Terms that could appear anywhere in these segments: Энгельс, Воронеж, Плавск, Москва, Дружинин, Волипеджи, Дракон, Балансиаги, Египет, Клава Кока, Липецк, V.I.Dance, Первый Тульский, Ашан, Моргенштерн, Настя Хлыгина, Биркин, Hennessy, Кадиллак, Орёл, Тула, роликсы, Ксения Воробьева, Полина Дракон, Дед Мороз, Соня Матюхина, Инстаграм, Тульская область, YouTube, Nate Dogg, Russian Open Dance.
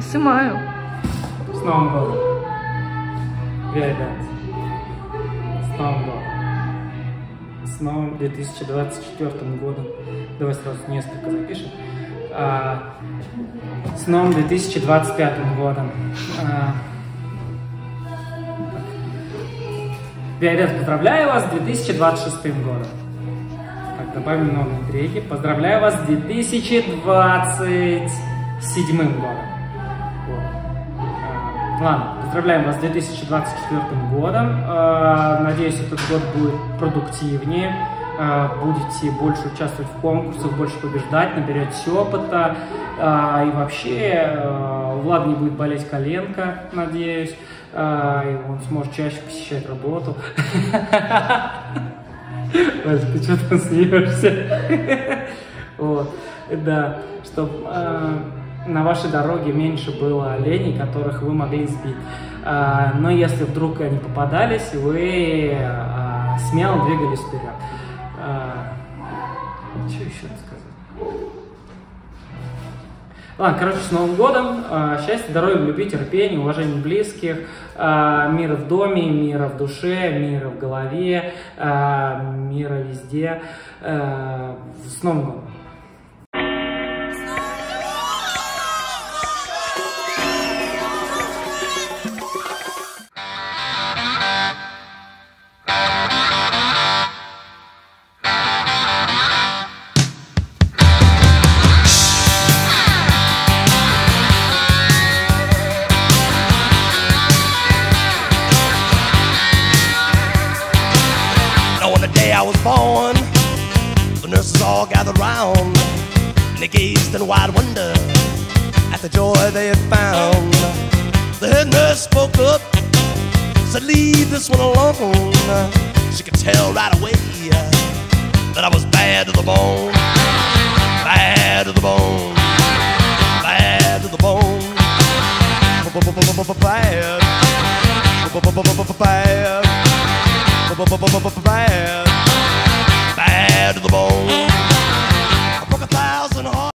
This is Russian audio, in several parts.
Снимаю. С Новым годом. V.I.Dance. С Новым годом. С новым 2024 годом. Давай сразу несколько запишем. С новым 2025 годом. V.I.Dance, поздравляю вас с 2026 годом. Так, добавим новые треки. Поздравляю вас с 2027 годом. Вот. Ладно, поздравляем вас с 2024 годом. Надеюсь, этот год будет продуктивнее. Будете больше участвовать в конкурсах, больше побеждать, наберете опыта. И вообще, у Влада не будет болеть коленка, надеюсь. И он сможет чаще посещать работу. Ты что там смеешься? Да, чтобы на вашей дороге меньше было оленей, которых вы могли сбить. Но если вдруг они попадались, вы смело двигались вперед. Что еще сказать? Ладно, короче, с Новым годом. Счастья, здоровья, любви, терпения, уважения близких, мира в доме, мира в душе, мира в голове, мира везде. С Новым годом! In wide wonder at the joy they had found. The head nurse spoke up, said, "Leave this one alone." She could tell right away that I was bad to the bone, bad to the bone, bad to the bone, bad, bad to the bone. I broke 1,000 hearts.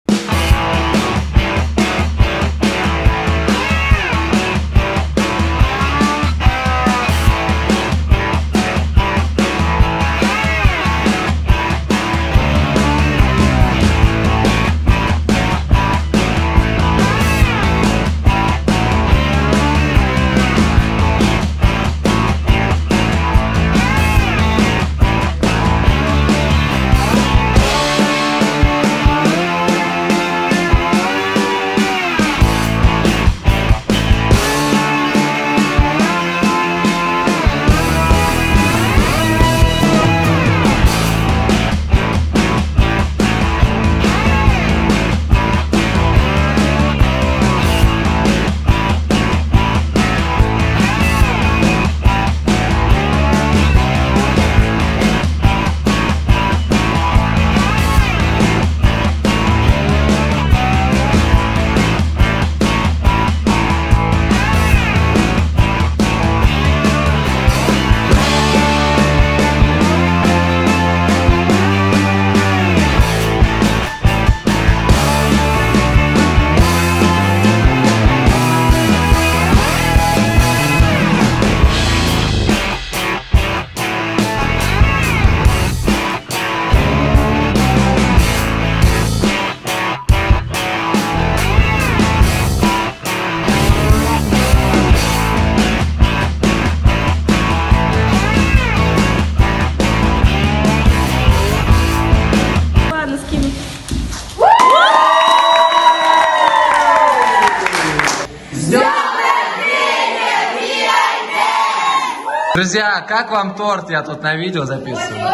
Друзья, как вам торт? Я тут на видео записываю.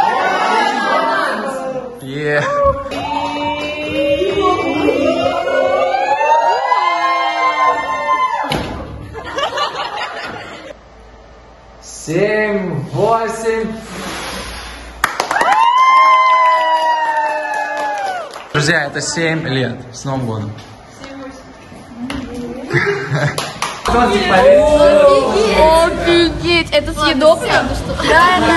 Yeah. Семь, восемь. Друзья, это 7 лет. С Новым годом. 7-8. Офигеть! Это съедобно? Да, это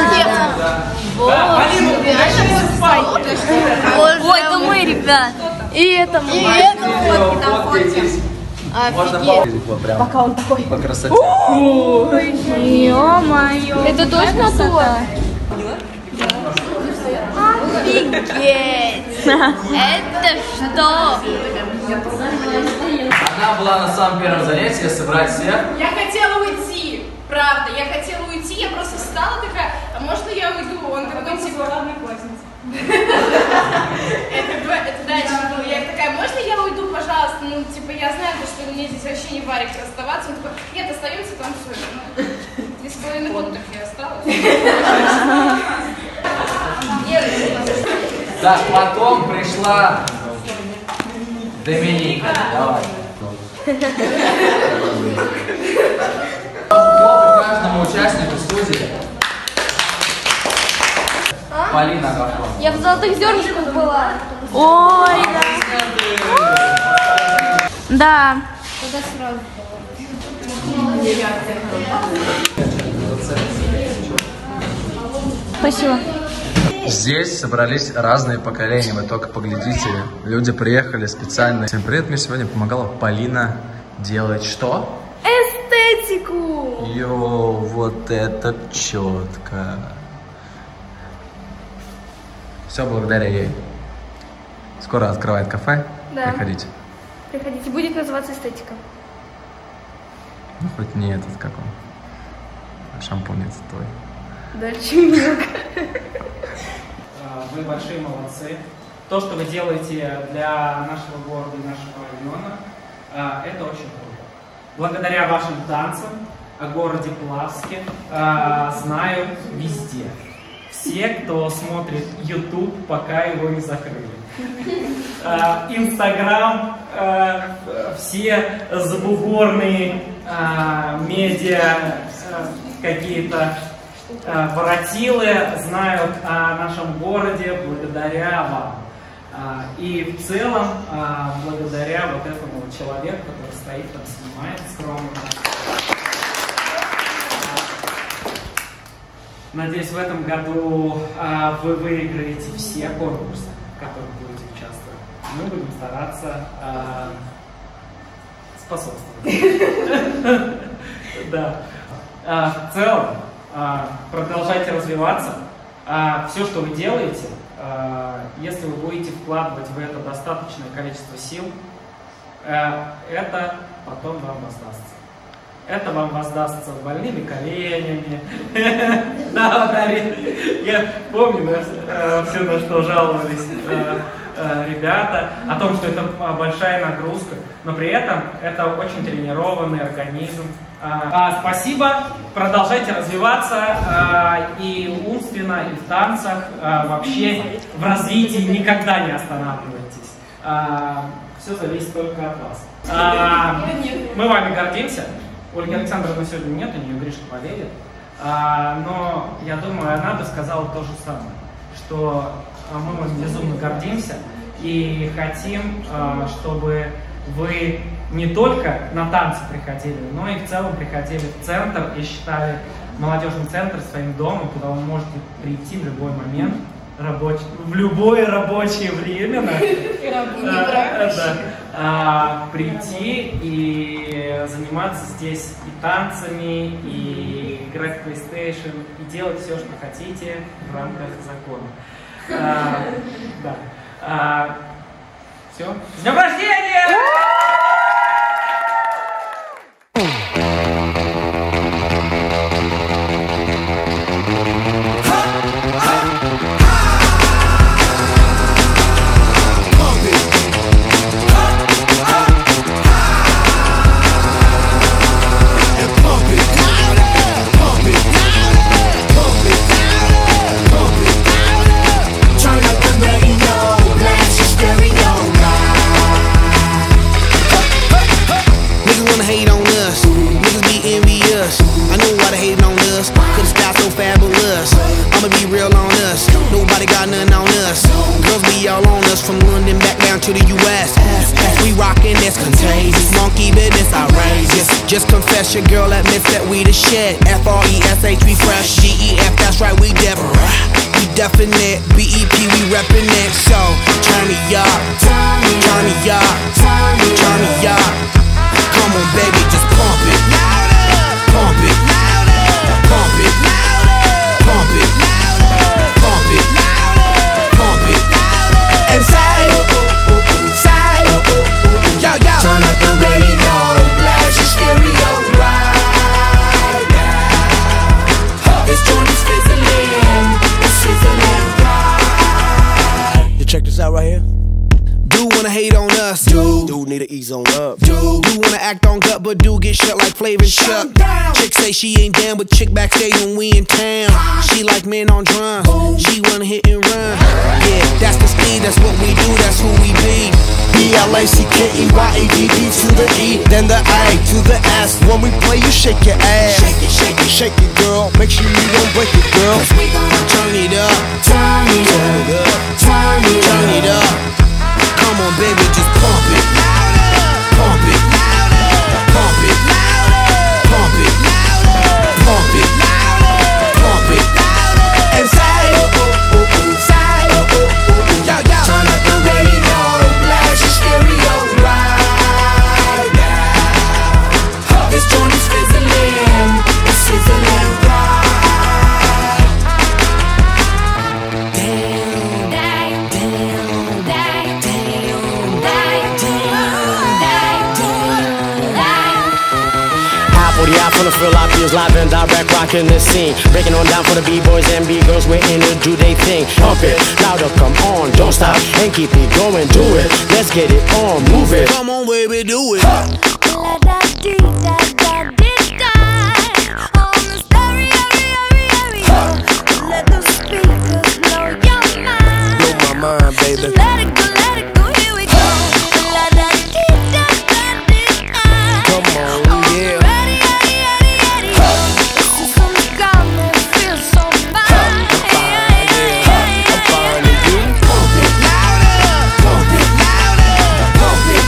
мы, ребят. И это мы. И это мы. Можно его прям. Пока он такой. По красоте. Ё-моё. Это точно то? Офигеть! Это что? Она была на самом первом занятии, собрать всех. Я хотела уйти, правда, я хотела уйти, я просто встала такая, а можно я уйду? Он такой, типа, одноклассница. Это дальше было. Я такая, можно я уйду, пожалуйста? Ну, типа, я знаю, что мне здесь вообще не варик оставаться. Он такой, нет, остаемся там все. 3,5 года так я осталась. Так, потом пришла Доминика. Давай. Каждому участнику студии. Полина Дракон. Я в золотых зернышках была. Ой, да. Да. Куда сразу было? Спасибо. Здесь собрались разные поколения, вы только поглядите. Люди приехали специально. Всем привет, мне сегодня помогала Полина делать что? Эстетику! Йоу, вот это четко. Все благодаря ей. Скоро открывает кафе. Да. Приходите. Приходите, будет называться эстетика. Ну хоть не этот как он. А шампунец твой. Дальше немного. Вы большие молодцы. То, что вы делаете для нашего города и нашего района, это очень круто. Благодаря вашим танцам о городе Плавске знают везде. Все, кто смотрит YouTube, пока его не закрыли. Инстаграм, все забугорные медиа какие-то воротилы знают о нашем городе благодаря вам. И в целом благодаря вот этому человеку, который стоит там, снимает скромно. Надеюсь, в этом году вы выиграете все конкурсы, в которых будете участвовать. Мы будем стараться способствовать. Да. В целом, продолжайте развиваться. Все, что вы делаете, если вы будете вкладывать в это достаточное количество сил, это потом вам воздастся. Это вам воздастся больными коленями. Я помню все, на что жаловались ребята, о том, что это большая нагрузка, но при этом это очень тренированный организм. Спасибо, продолжайте развиваться и умственно, и в танцах, вообще в развитии никогда не останавливайтесь. Все зависит только от вас. Мы вами гордимся. Ольги Александровны сегодня нет, у нее Гришка болеет. Но я думаю, она бы сказала то же самое, что мы безумно гордимся и хотим, чтобы вы не только на танцы приходили, но и в целом приходили в центр и считали молодежный центр своим домом, куда вы можете прийти в любой момент, в любое рабочее время, прийти и заниматься здесь и танцами, и играть в PlayStation, и делать все, что хотите в рамках закона. Все. С днем рождения! Just confess your girl admits that we the shit. F-R-E-S-H, we fresh. G-E-F, that's right, we different. We definite, B-E-P, we reppin' it. So, turn me up, turn me up, turn me up. do. You wanna act on gut, but do get shut like Flavin' Chuck. Chick say she ain't down, but chick backstage when we in town. She like men on drum, she wanna hit and run. Yeah, that's the speed, that's what we do, that's who we be. B-L-A-C-K-E-Y-A-D-D to the E, then the A to the S. When we play, you shake your ass. Shake it, shake it, shake it, girl. Make sure you don't break it, girl. Cause we gon' turn it up, turn it up, turn it up, turn it up. Come on, baby, just pump it, pump it, pump it, pump it, pump it, pump it, and say, oh, oh, oh, say, oh, oh, oh, yo, yo. Turn up the radio, blast your stereo right now. This joint is fizzling, it's sizzling right. Down, down, down, down, down, down, down, down. I put it out from the field, I feel live and direct, rocking the scene. Breaking on down for the b-boys and b-girls, we're in it, do they thing. Pump it, louder, come on, don't stop, and keep it going, do it. Let's get it on, move it. Come on, baby, do it. Let it go, let it go, here we go. Come on, yeah. Ready, ready, ready, ready. This is when you got me, feel so fine. I'm finding you. Pump it louder, pump it louder, pump it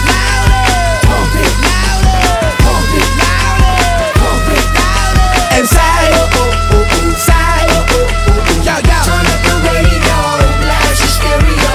louder, pump it louder, pump it louder, pump it louder. And say, oh, oh, oh, oh, say, oh, oh, oh, oh. Yo, yo. Turn up the radio, blast your stereo.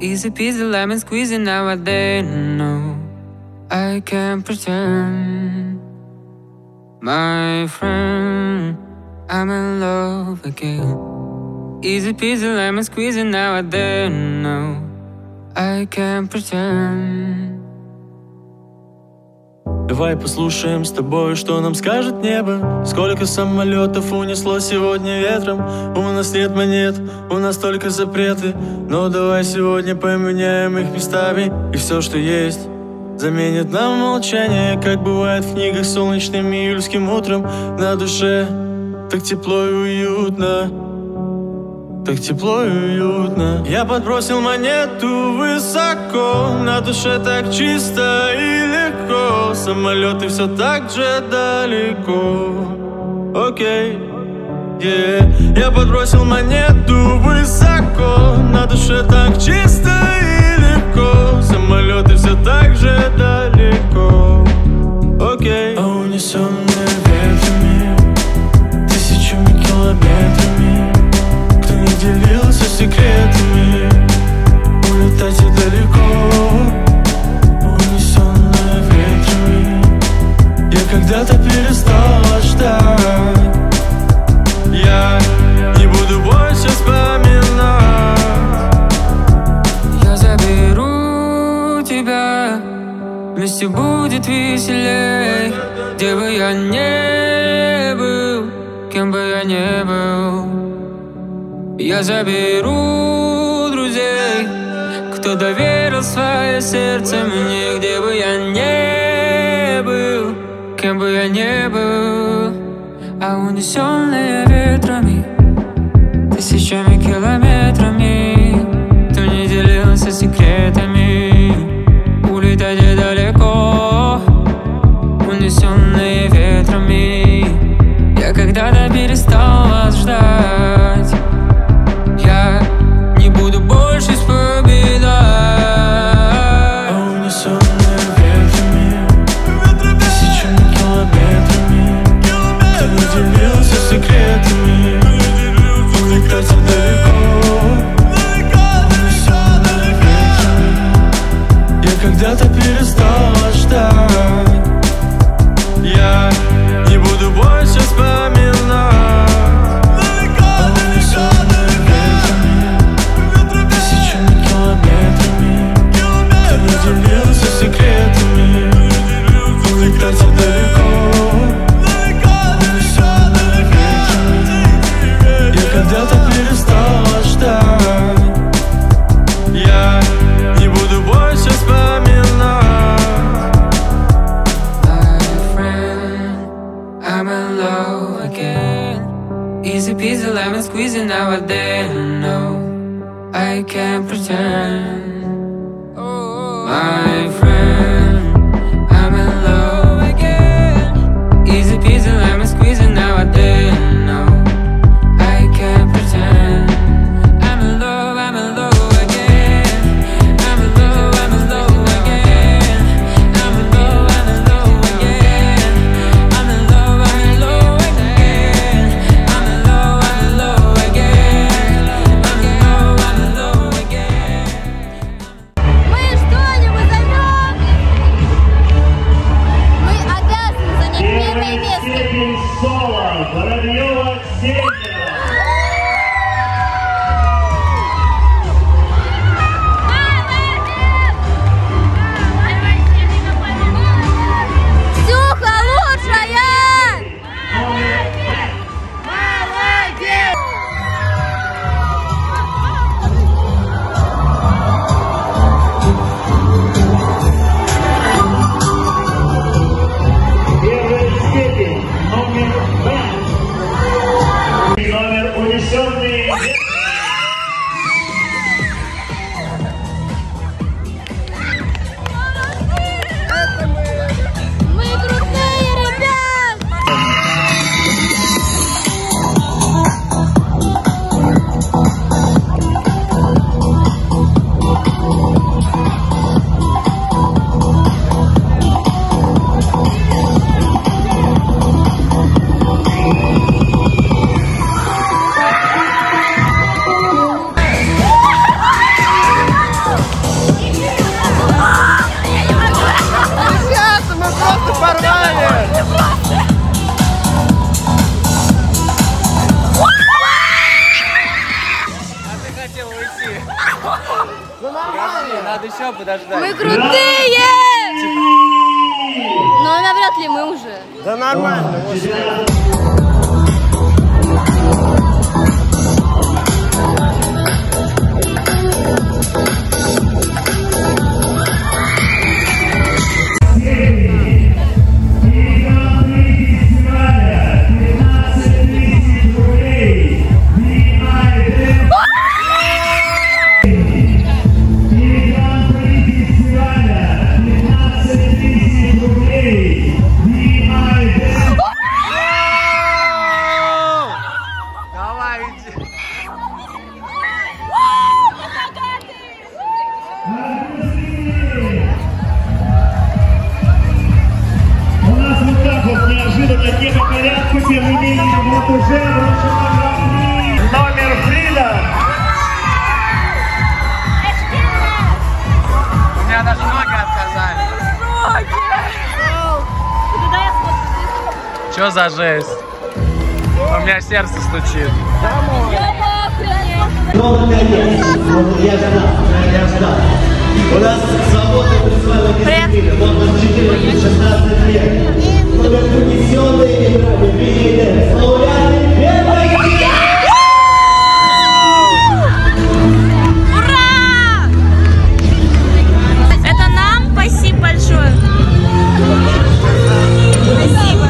Easy peasy lemon squeezy, now I didn't know I can't pretend. My friend, I'm in love again. Easy peasy lemon squeezy, now I didn't know I can't pretend. Давай послушаем с тобой, что нам скажет небо. Сколько самолетов унесло сегодня ветром. У нас нет монет, у нас только запреты. Но давай сегодня поменяем их местами. И все, что есть, заменит нам молчание. Как бывает в книгах солнечным июльским утром. На душе так тепло и уютно. Так тепло и уютно. Я подбросил монету высоко. На душе так чисто и легко. Самолеты все так же далеко. Окей, yeah. Я подбросил монету высоко. На душе так чисто и легко. Самолеты все так же далеко. Окей, а унесенные ветрами, тысячами километрами. Делился секретами. Улетайте далеко. Унесенная ветрами. Я когда-то перестал ждать. Я не буду больше вспоминать. Я заберу тебя. Вместе будет веселей. Где бы я не был, кем бы я не был. Я заберу друзей, кто доверил свое сердце мне. Где бы я не был, кем бы я не был. А унесенные ветрами, тысячами километрами. Кто не делился секретами. Улетайте далеко. Унесенные ветрами. Я когда-то перестал вас ждать. Я не буду больше вспоминать. А унесенные ветрами, тысячами километрами. Кто не делился секретами. Улетать далеко. Унесенные ветрами. Я когда-то перестал ждать. Я не буду больше вспоминать. Делился секретами. Улетайте далеко. Унесенные ветрами. Я когда-то перестал ждать. Я не буду больше вспоминать. My friend, I'm in love again. Easy peasy lemon squeezy, now I didn't know I can't pretend. My friend, I'm in love again. Easy peasy lemon squeezy, now I didn't know I can't pretend. I'm in love again. I'm in love again. I'm in love again. I'm in love again. I'm in love again. дождались. Мы крутые! Но навряд ли мы уже. Да нормально. Что за жесть? У меня сердце стучит. Я ждал. У нас свободное призвание. Вам на 14-16 лет. Только унесенные ветрами видели. Славляли первые дни. Ура! Это нам спасибо большое. Спасибо.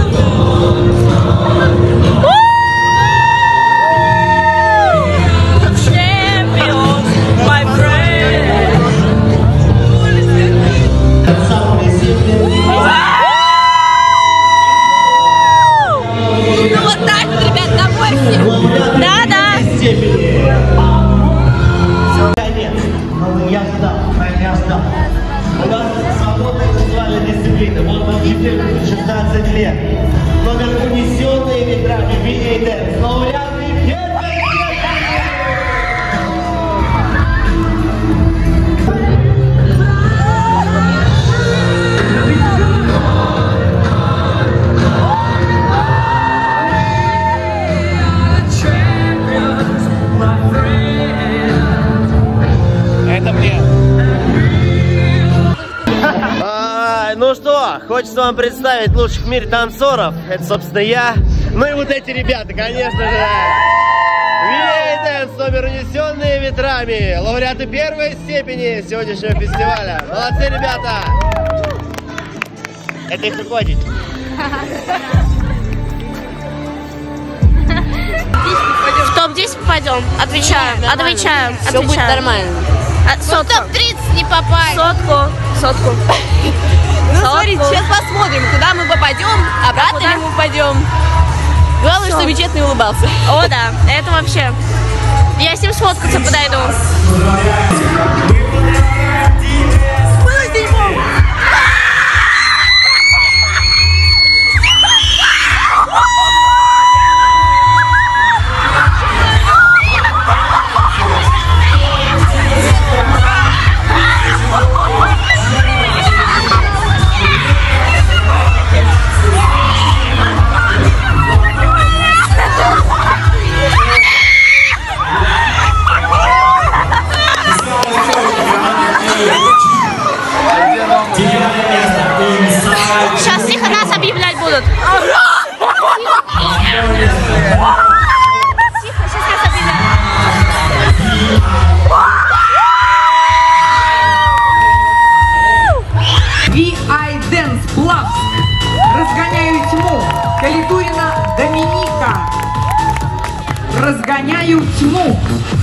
Хочется вам представить лучших в мире танцоров. Это, собственно, я. Ну и вот эти ребята, конечно же. V.I.Dance, номер «Унесенные ветрами». Лауреаты первой степени сегодняшнего фестиваля. Молодцы, ребята! Это их руководитель. В топ-10 попадем. Отвечаем. Все будет нормально. В топ-30 не попасть. Сотку. Ну, смотрите, сейчас посмотрим, куда мы попадем, обратно ли мы попадем. Главное, что бюджетный улыбался. О, да, это вообще. Я с ним сфоткаться подойду.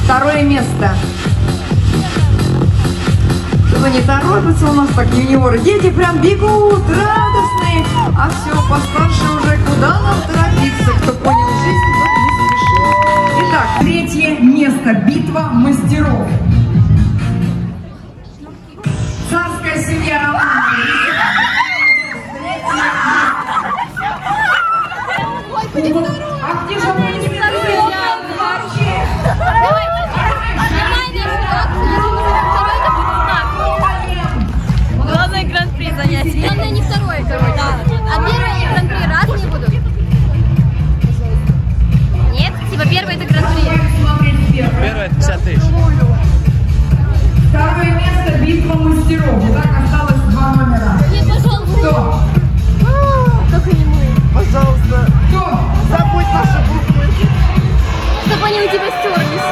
Второе место. Что-то не торопятся у нас так юниоры. Дети прям бегут, радостные. А все, постарше уже куда нам торопиться. Кто понял жизнь, тот не спешит. Итак, третье место. Битва мастеров. Царская семья Романа. А где же вообще? Занятие. Главное не второе, короче. Да. А первое и гран-при разные будут? Нет? Типа первое это гран-при. Первое это 50 тысяч. Второе место ритма мастеров. Итак, осталось 2 номера. Нет, пожалуйста. Кто? Только не мы. Пожалуйста. Кто? Забудь наши буквы. Чтобы они у тебя стерлись.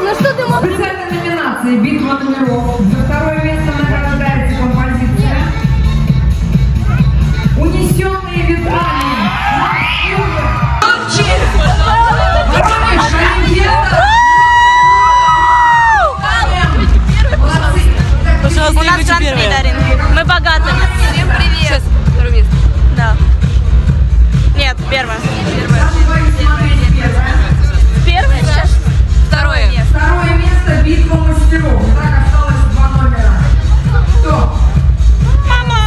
Ну что ты мог... Специальной номинации «Битва номеров». За второе место награждается композиция «Унесенные ветрами». У нас грант-при, Дарин. Мы богаты. Всем привет. Сейчас, второе место. Да. Нет, первое. Первое? Сейчас. Второе. Второе место, битва мастеров. Так, осталось 2 номера. Кто? Мама.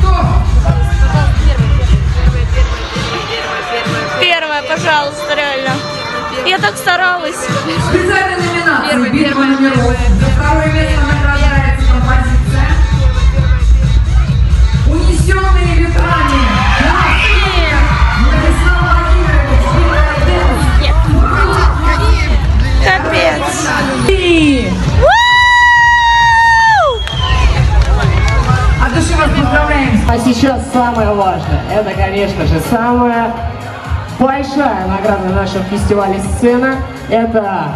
Кто? Первое, пожалуйста, реально. Я так старалась. Специальная номинация. Битва номеров. За второе место награждается композиция «Унесенные ветрами». Нет. Капец. От души вас поздравляем. А сейчас самое важное. Это, конечно же, самое... большая награда на нашем фестивале «Сцена» — это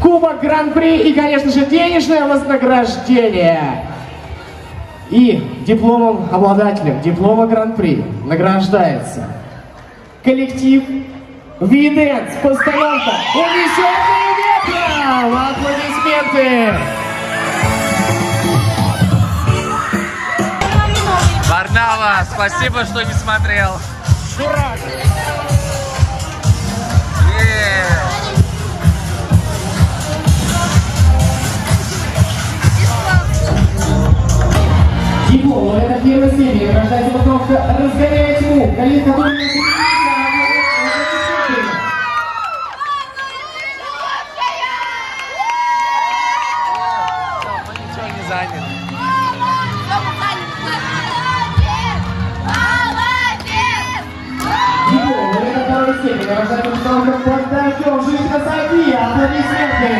Кубок Гран-при и, конечно же, денежное вознаграждение. И дипломом, обладателем диплома Гран-при награждается коллектив V.I.Dance, постановка «Унесенные ветром». Аплодисменты! Варнава, спасибо, что не смотрел. Дурак! Диплом, это первая серия, награждается постановка «Разгоняя тьму», коллег, который не будет не занят. Диплом, это вторая серия, награждается постановка «Под дождем», «Жизнь красоты», аплодисменты.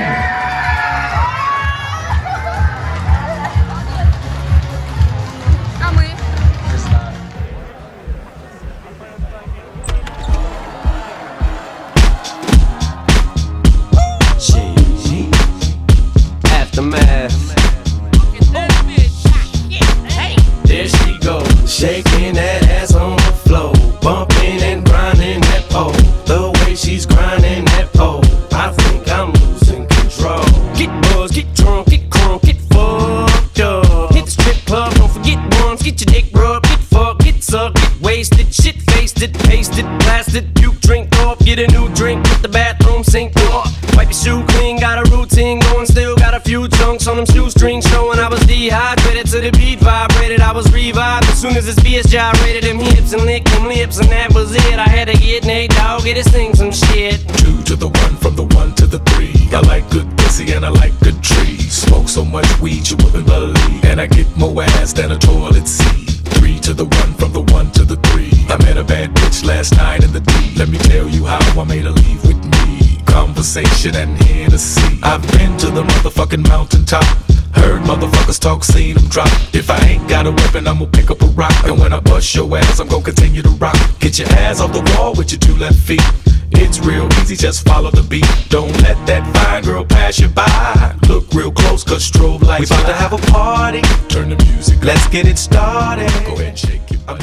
Shaking that ass on the floor, bumping and grinding that pole. The way she's grinding that pole, I think I'm losing control. Get buzzed, get drunk, get crunk, get fucked up. Hit the strip club, don't forget bums, get your dick rubbed, get fucked, get sucked, get wasted, shit faced, pasted, blasted. Puke, drink off, get a new drink, put the bathroom sink off. Wipe your shoe clean, got a routine going, still got a few chunks on them shoestrings showing. I was dehydrated to the beat, vibrated, I was revived. As soon as this bitch gyrated them hips and licked them lips, and that was it. I had to get Nate Dogg, get to sing some shit. 2 to the 1, from the 1 to the 3. I like good pussy and I like good trees. Smoke so much weed you wouldn't believe, and I get more ass than a toilet seat. 3 to the 1, from the 1 to the 3. I met a bad bitch last night in the D. Let me tell you how I made her leave with me. Conversation and Hennessy. I've been to the motherfucking mountaintop. Heard motherfuckers talk, seen them drop. If I ain't got a weapon, I'm gonna pick up a rock. And when I bust your ass, I'm gonna continue to rock. Get your ass off the wall with your 2 left feet. It's real easy, just follow the beat. Don't let that fine girl pass you by. Look real close, cause strobe lights. We about to have a party. Turn the music up. Let's get it started. Go ahead and shake your body.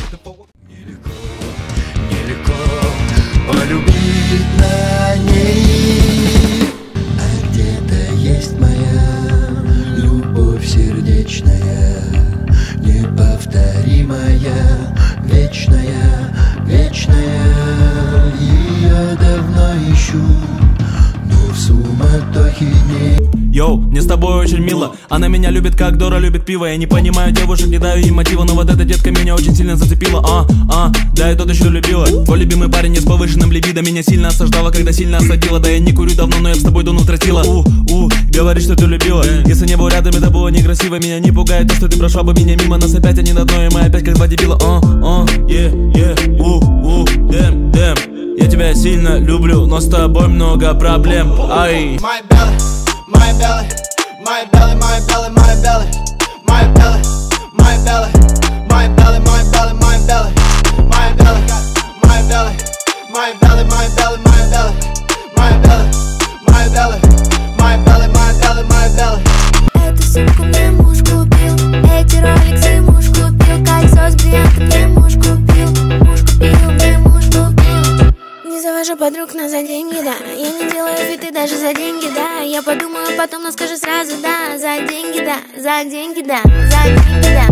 Полюбить на ней. А где-то есть моя любовь сердечная, неповторимая, вечная, вечная. Ее давно ищу, но в суматохе не... Йоу, мне с тобой очень мило. Она меня любит, как Дора любит пиво. Я не понимаю девушек, не даю им мотива, но вот эта детка меня очень сильно зацепила. Да, я тот еще любила. Твой любимый парень не с повышенным либидо меня сильно осаждала, когда сильно осадила. Да я не курю давно, но я с тобой дону тратила. Говоришь, что ты любила. Если не был рядом, это было некрасиво. Меня не пугает то, что ты прошла бы меня мимо. Нас опять они на дно, и мы опять как 2 дебила. Дэм, дэм. Я тебя сильно люблю, но с тобой много проблем. Ай. my belly, my belly, my belly, my belly, my belly, my belly, my belly, my belly, my belly, my belly, my belly, my belly, my belly, my belly, my belly, my belly, my belly, my belly, my belly. Эту сумку мне муж купил, эти роликсы муж купил, кольцо с бриллиантом мне муж купил, муж купил, мне муж купил. Не завожу подруг, но за деньги, да. Я не делаю виды даже за деньги, да. Я подумаю потом, но скажу сразу, да. За деньги, да, за деньги, да, за деньги, да.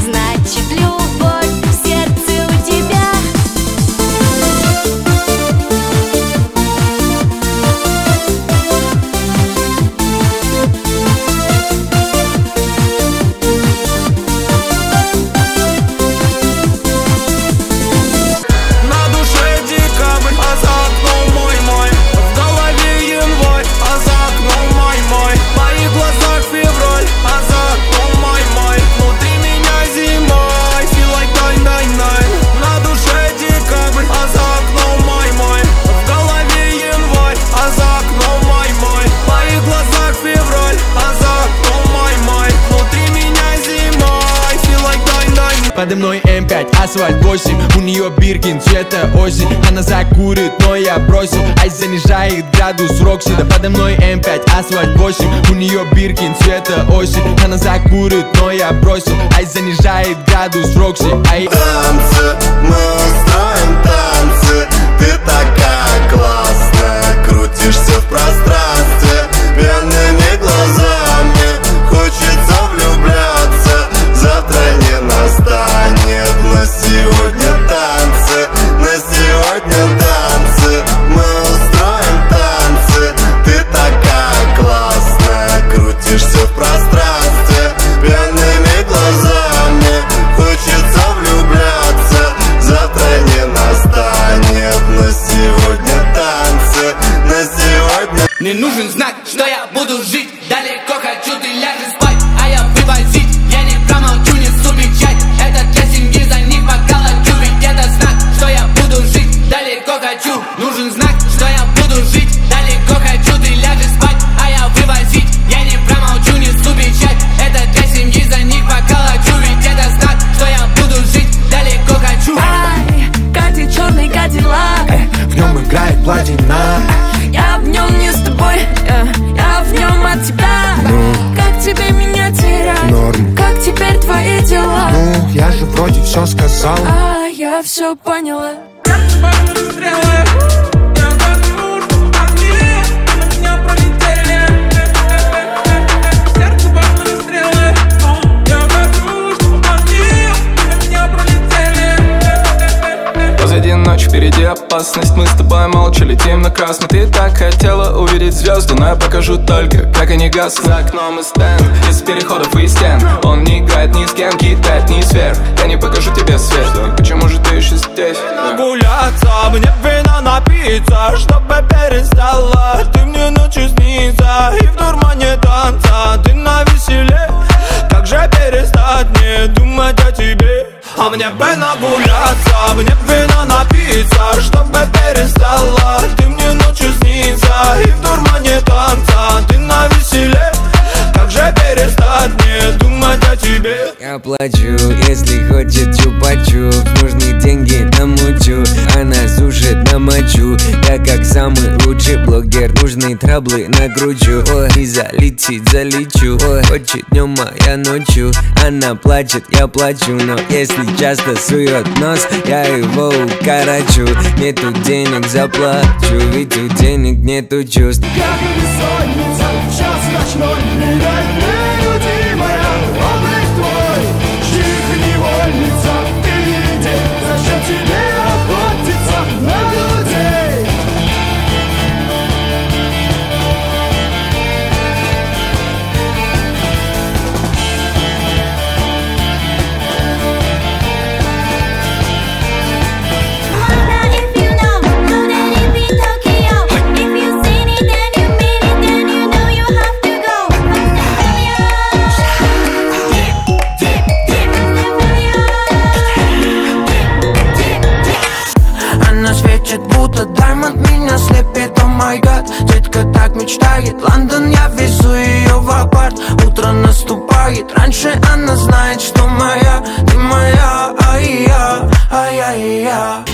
Значит, любовь в сердце у тебя. На душе декабрь, а за окном мой-мой. В голове январь, а за окном мой-мой. В моих глазах февраль, а за окном мой-мой. Внутри меня зима, I feel like 999. На душе декабрь, а за окном мой-мой. В голове январь, а за окном мой-мой. В моих глазах февраль, а за окном мой-мой. Внутри меня зима, I feel like 999. Подо мной М5, асфальт 8. У нее биркин, цвета осень. Она закурит, но я бросил. Айс занижает градус роксида. Подо мной М5, асфальт 8. У нее биркин, цвета осень. Она закурит, но я бросил. Айс занижает градус рокси. Ай. Танцы, мы устроим танцы. Ты такая классная, крутишься в пространстве. Пьяными глазами хочется влюбляться. Завтра не настанет, но сегодня танцы. На сегодня танцы, мы устроим танцы. Ты такая классная, крутишься в пространстве. Пьяными глазами хочется влюбляться. Завтра не настанет, но сегодня танцы. На сегодня. Мне нужен знак, что я буду жить. Далеко хочу, ты ляжешь спать, а я вывозить. Я не промолчу, не сумею. Это для семьи, за них пока лачу. Ведь это знак, что я буду жить. Далеко хочу, нужен знак, что я буду жить. Далеко хочу, ты ляжешь спать, а я вывозить. Я не промолчу, не сумею. Это для семьи, за них пока лачу. Ведь это знак, что я буду жить. Далеко хочу. Ай, Катя, черный Кадиллак. В нем играет платина. Я в нем не с тобой, я в нем от тебя. Как тебе меня терять? Норм. Как теперь твои дела? Ну, я же вроде все сказал. А, я все поняла. Ночь впереди опасность, мы с тобой молча летим на красный. Ты так хотела увидеть звезды, но я покажу только, как они гаснут. За окном и стенд, из переходов и стен. Он не играет ни с кем, кидает ни сверх. Я не покажу тебе свет, и почему же ты еще здесь? Нагуляться, мне вина напиться, чтобы перестала. Ты мне ночью снится, и в дурмане танца. Ты навеселе, как же перестать не думать о тебе? А мне бы нагуляться, мне бы вина напиться, чтобы перестала. Ты мне ночью снится, и в дурмане танца. Ты навеселе, как же перестать не думать о тебе? Я плачу, если хочет чупачу. Нужны деньги намучу, она сушит намочу. Я как самый лучший блогер, нужны траблы нагручу. И залетит, залечу, хочет днем, а я ночью. Она плачет, я плачу, но если часто сует нос, я его укорочу. Нету денег, заплачу, ведь у денег нету чувств. Я бессонница, в час ночной, меня нелюдимая, облик твой. Чих невольница, ты не иди, зачем тебе охотиться на людей? If you see me, then you mean it, then you know you have to go. как мечтает. Лондон, я везу ее в апарт. Утро наступает, раньше она знает, что моя, ты моя, а я, а я, и я.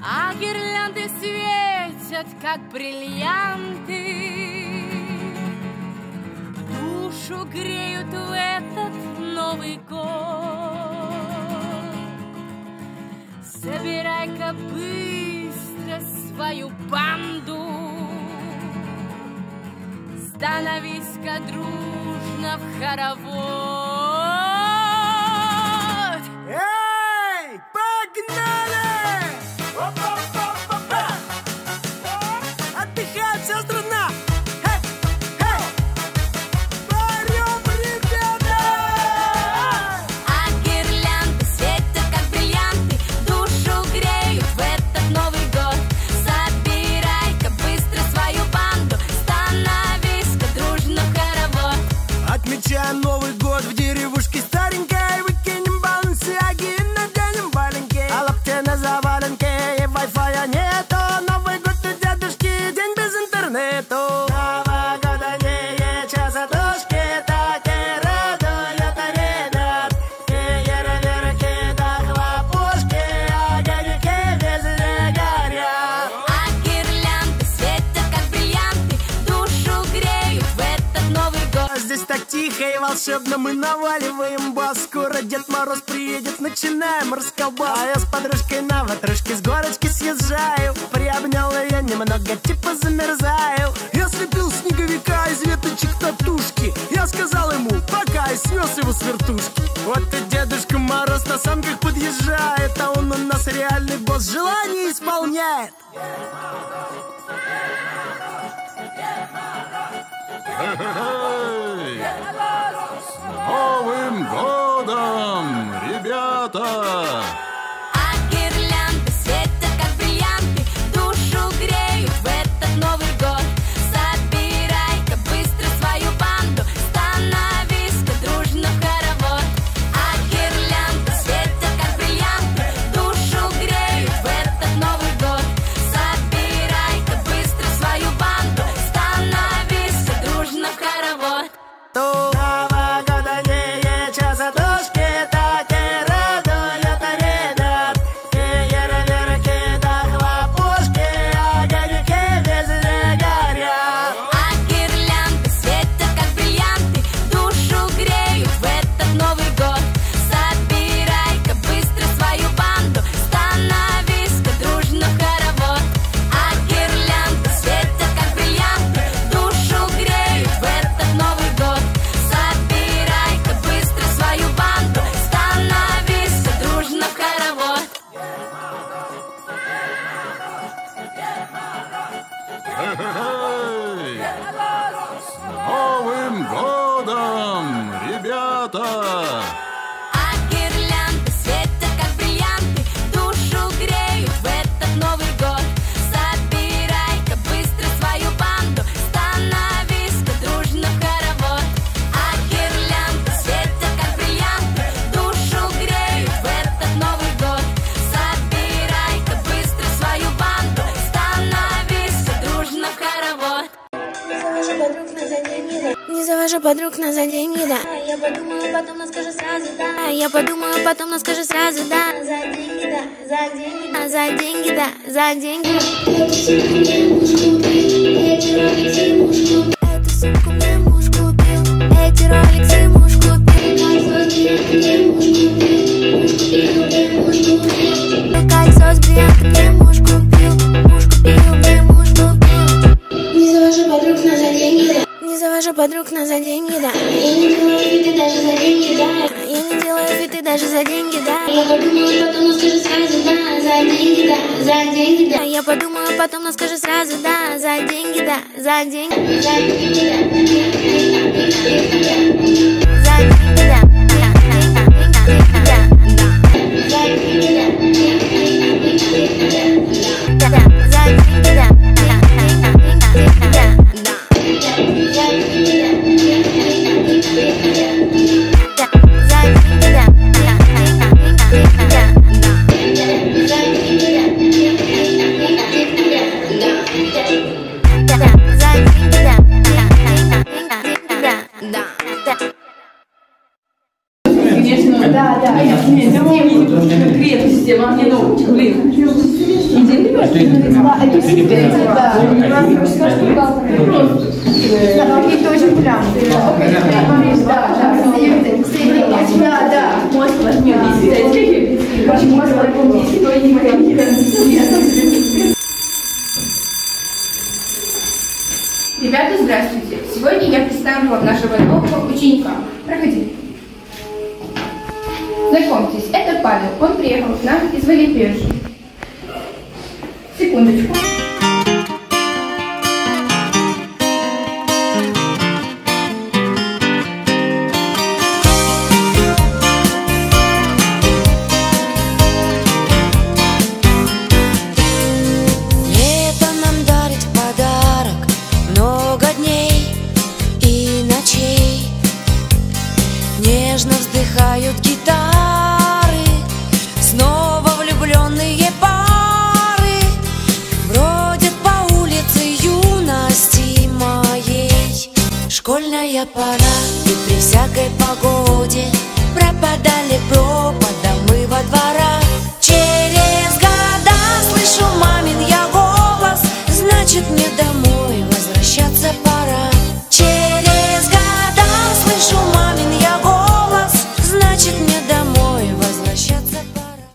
А гирлянды светят, как бриллианты, душу греют в этот Новый год. Собирай-ка быстро свою банду, становись-ка дружно в хоровод. Эй, погнали! Отдыхает вся страна! Эй, эй! Орёл, ребята! А гирлянды светят, как бриллианты, душу греют в этот Новый год. Собирай-ка быстро свою банду, становись-ка дружно в хоровод. Отмечаем Новый год в деревушке старенькой, выкинем балансиаги, наденем валенки, а лапте на заваленке. Wi-Fi нету, Новый год у дедушки, день без интернету. Новогодние часотушки такие радуют ребят. Феерверки да хлопушки, огоньки везде горят. А гирлянды светят, как бриллианты, душу греют в этот Новый год. Здесь так тихо и волшебно, мы наваливаем бас. Скоро Дед Мороз приедет, начинаем расколбас. А я с подружкой на ватрушке с горочки съезжаю, приобнял ее немного, типа замерзаю. Я слепил снеговика из веточек татушки, я сказал ему пока и снес его с вертушки. Вот и Дедушка Мороз на санках подъезжает, а он у нас реальный босс, желание исполняет. С Новым годом, ребята! А гирлянды светят, как бриллианты, душу греют в этот Новый год. Собирай-ка быстро свою банду, становись-ка дружно в хоровод. А гирлянды светят, как бриллианты, душу греют в этот Новый год. Собирай-ка быстро свою банду, становись-ка дружно в хоровод. Подруг на задень не да. А я подумала, потом скажу сразу да. А я подумала, потом скажу сразу да. За деньги да, за деньги да. А за деньги да, за деньги. Эту сумку мне, Подруг на за деньги, да. Я не делаю виды даже за деньги, да. Я не делаю виды даже за деньги, да. Я подумаю потом, но скажу сразу, да. За деньги, да, за деньги, да. Я подумаю потом, но скажу сразу, да. За деньги, да, за деньги. За деньги, да. Ребята, здравствуйте! Сегодня я представлю вам нашего нового ученика. Проходи. Знакомьтесь, это Павел. Он приехал к нам из Волипеджи. Секундочку. Пора, и при всякой погоде пропадали пропадом мы во дворах. Через года слышу мамин я голос, значит мне домой возвращаться пора. Через года слышу мамин я голос, значит мне домой возвращаться пора.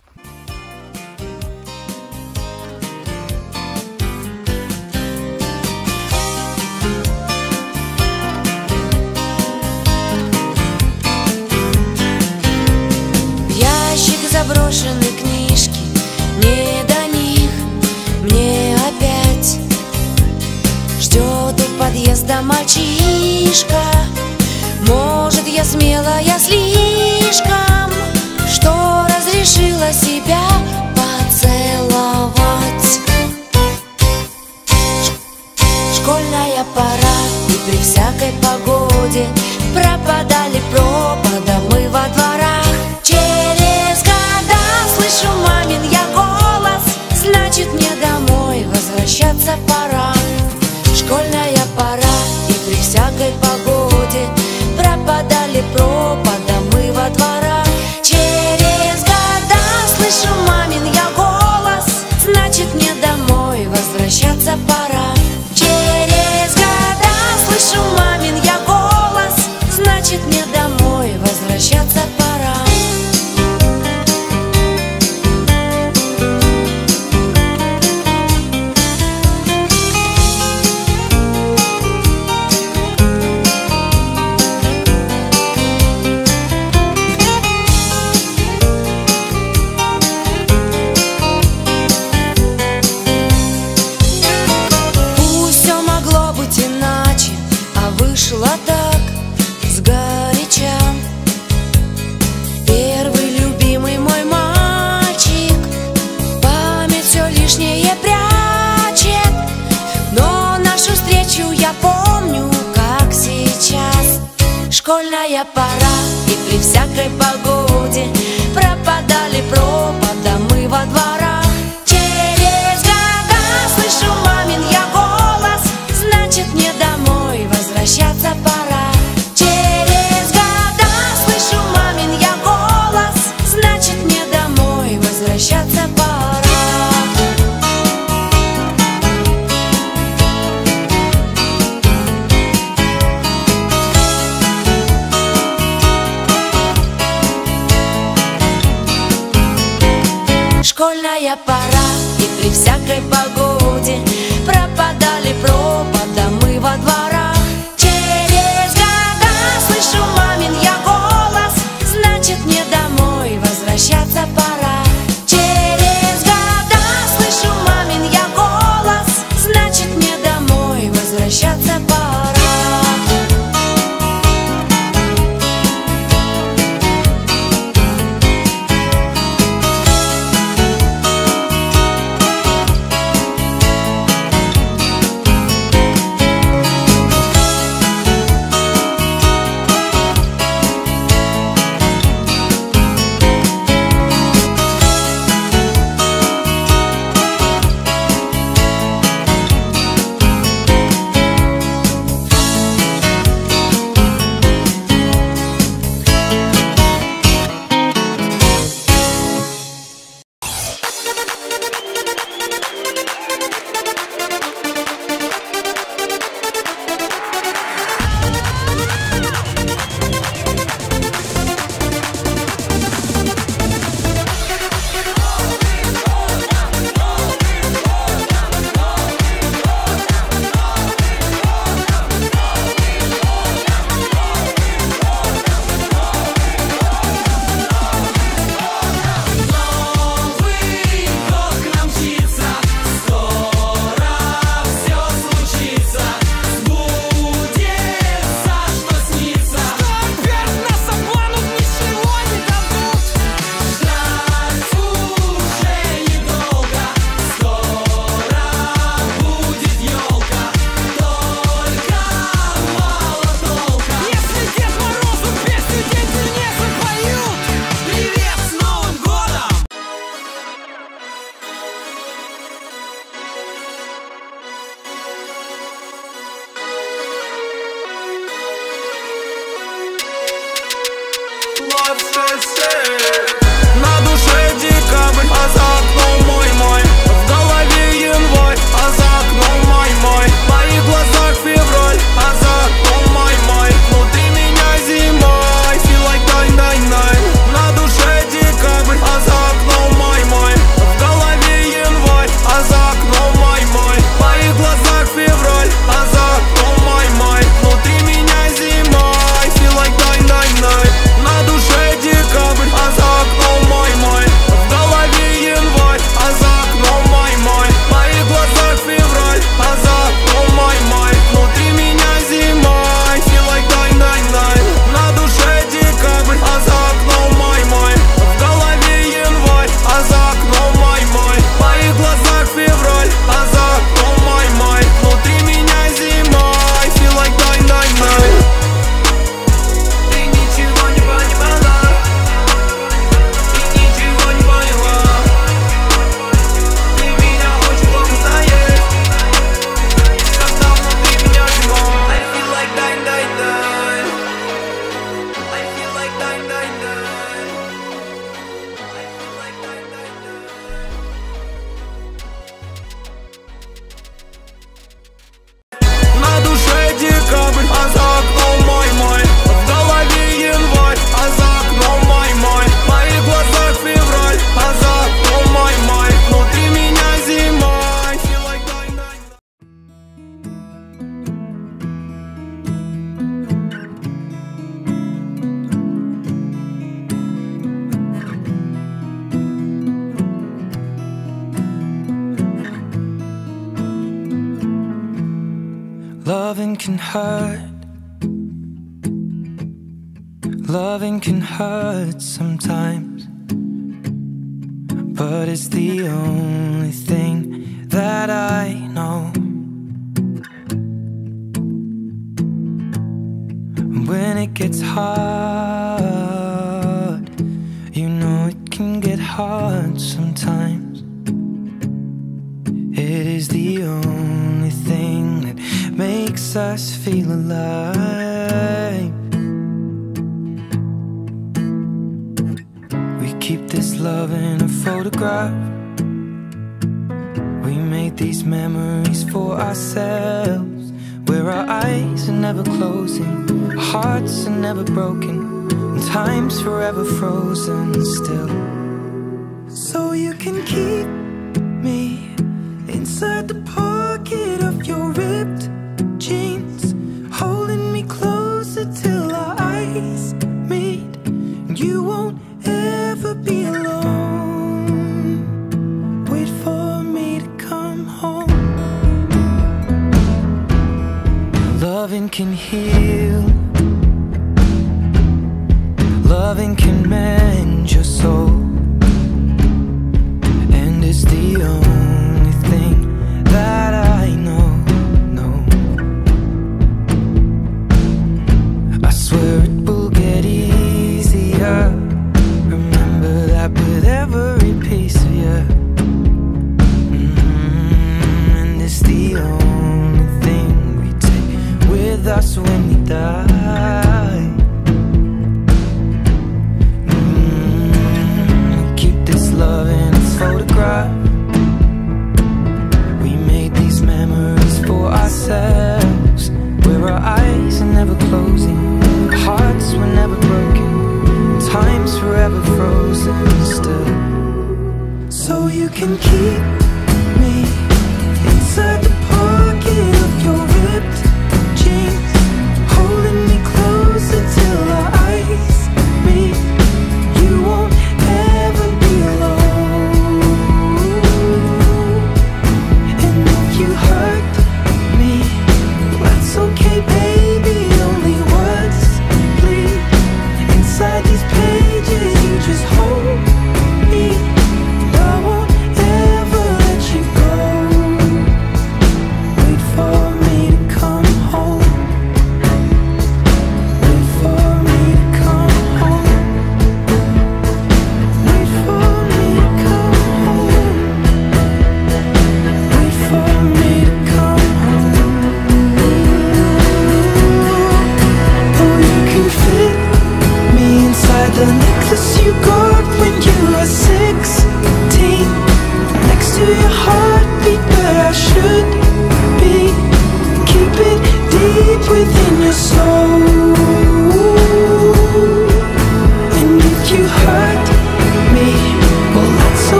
Брошены книжки, не до них мне опять. Ждет у подъезда мальчишка. Может, я смелая слишком, что разрешила себя поцеловать. Школьная пора, и при всякой погоде пропадали пропадом мы во дворах. Мамин я голос, значит мне домой возвращаться пора. Школьная пора, и при всякой погоде пропадали пропадом мы во дворах. Через года слышу мамин я голос, значит мне домой возвращаться пора. Через года слышу мамин я голос, значит мне домой возвращаться пора. Школьная пора, и при всякой погоде пропадали пропадом мы во дворах. Через года слышу мамин я голос, значит мне домой возвращаться пора. Через года слышу мамин я голос, значит мне домой возвращаться пора. школьная пора, и при всякой погоде пропадали пропада мы во дворах. Через года слышу мамин я голос, значит мне домой возвращаться пора. Через года слышу мамин я голос, значит мне домой возвращаться пора. Loving can hurt sometimes, but it's the only thing that I know. When it gets hard, you know it can get hard sometimes. It is the only thing that makes us feel alive. Keep this love in a photograph. We made these memories for ourselves, where our eyes are never closing, our hearts are never broken, and time's forever frozen still. so you can keep me inside the pocket of your ripped jeans, holding me closer till our eyes meet. You won't ever be alone. Wait for me to come home. Loving can heal, loving can mend your soul. It's the only thing that I know, I swear it will get easier. Remember that with every piece of you. And it's the only thing we take with us when we die. Keep this love in photograph. We made these memories for ourselves, where our eyes are never closing, our hearts were never broken, time's forever frozen still. So you can keep me inside the pocket of your ripped jeans, holding me closer till our eyes meet. You won't ever be alone.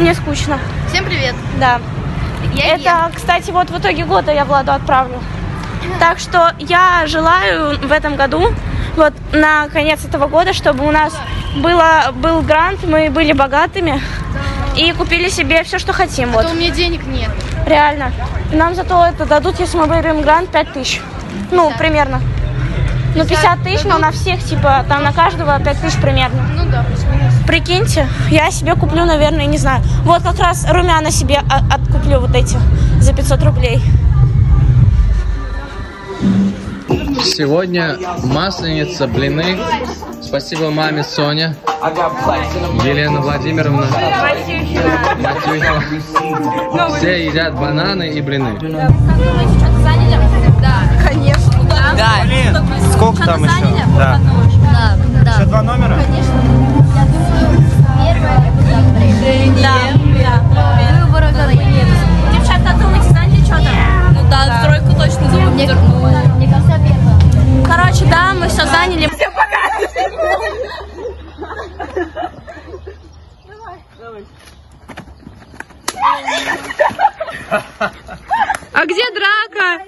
Мне скучно. Всем привет. Да. Это, кстати, вот в итоге года я Владу отправлю. Так что я желаю в этом году, вот на конец этого года, чтобы у нас был грант, мы были богатыми и купили себе все, что хотим. Вот. А то у меня денег нет. Реально. Нам зато это дадут, если мы выиграем грант, 5000. Ну, да. Примерно. Ну, 50 тысяч, но на всех, типа, там на каждого 5000 примерно. Ну да, плюс-минус. Прикиньте, я себе куплю, наверное, не знаю. Вот как раз румяна себе откуплю вот эти за 500 рублей. Сегодня масленица, блины. Спасибо маме Соня, Елена Владимировна, Матюхина. Все едят бананы и блины. Конечно. Да. Блин, сколько там еще? Да. Да. Еще 2 номера? Конечно. Первое, да. Выбора нет. Девчата, ты у них знаете, что А где драка?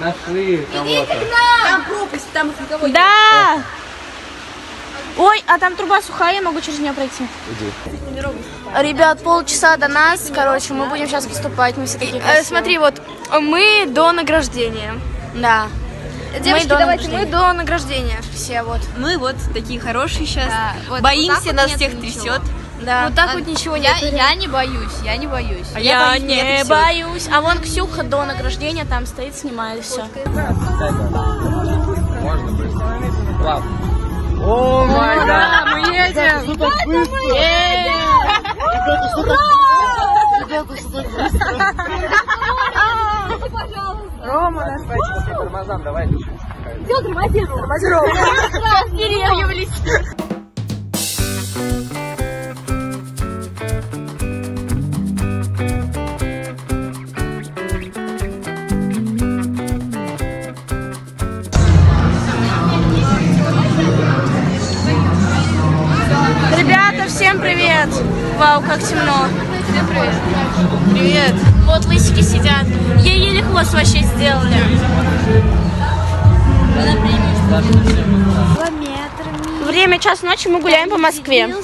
Нашли кого-то. Там пропасть, там их никого нет. Да! Ой, а там труба сухая, я могу через нее пройти. Иди. Ребят, полчаса до нас, короче, мы будем сейчас выступать, мы все такие красивые. Смотри, вот, мы до награждения. Да. Девочки, давайте, мы до награждения все, вот. Мы вот такие хорошие сейчас, да, вот, боимся, вот нас всех трясет. Да. Вот так вот ничего нет. Я не боюсь, я не боюсь. Я не боюсь. А вон Ксюха до награждения там стоит, снимает все. Можно быстро. О май гад, мы едем! Рома, давайте по тормозам, давай. Все, тормози, Рома. Вау, как темно. Всем привет. Привет. Вот лысики сидят. Ей еле хвост вообще сделали. Время час ночи, мы гуляем по Москве.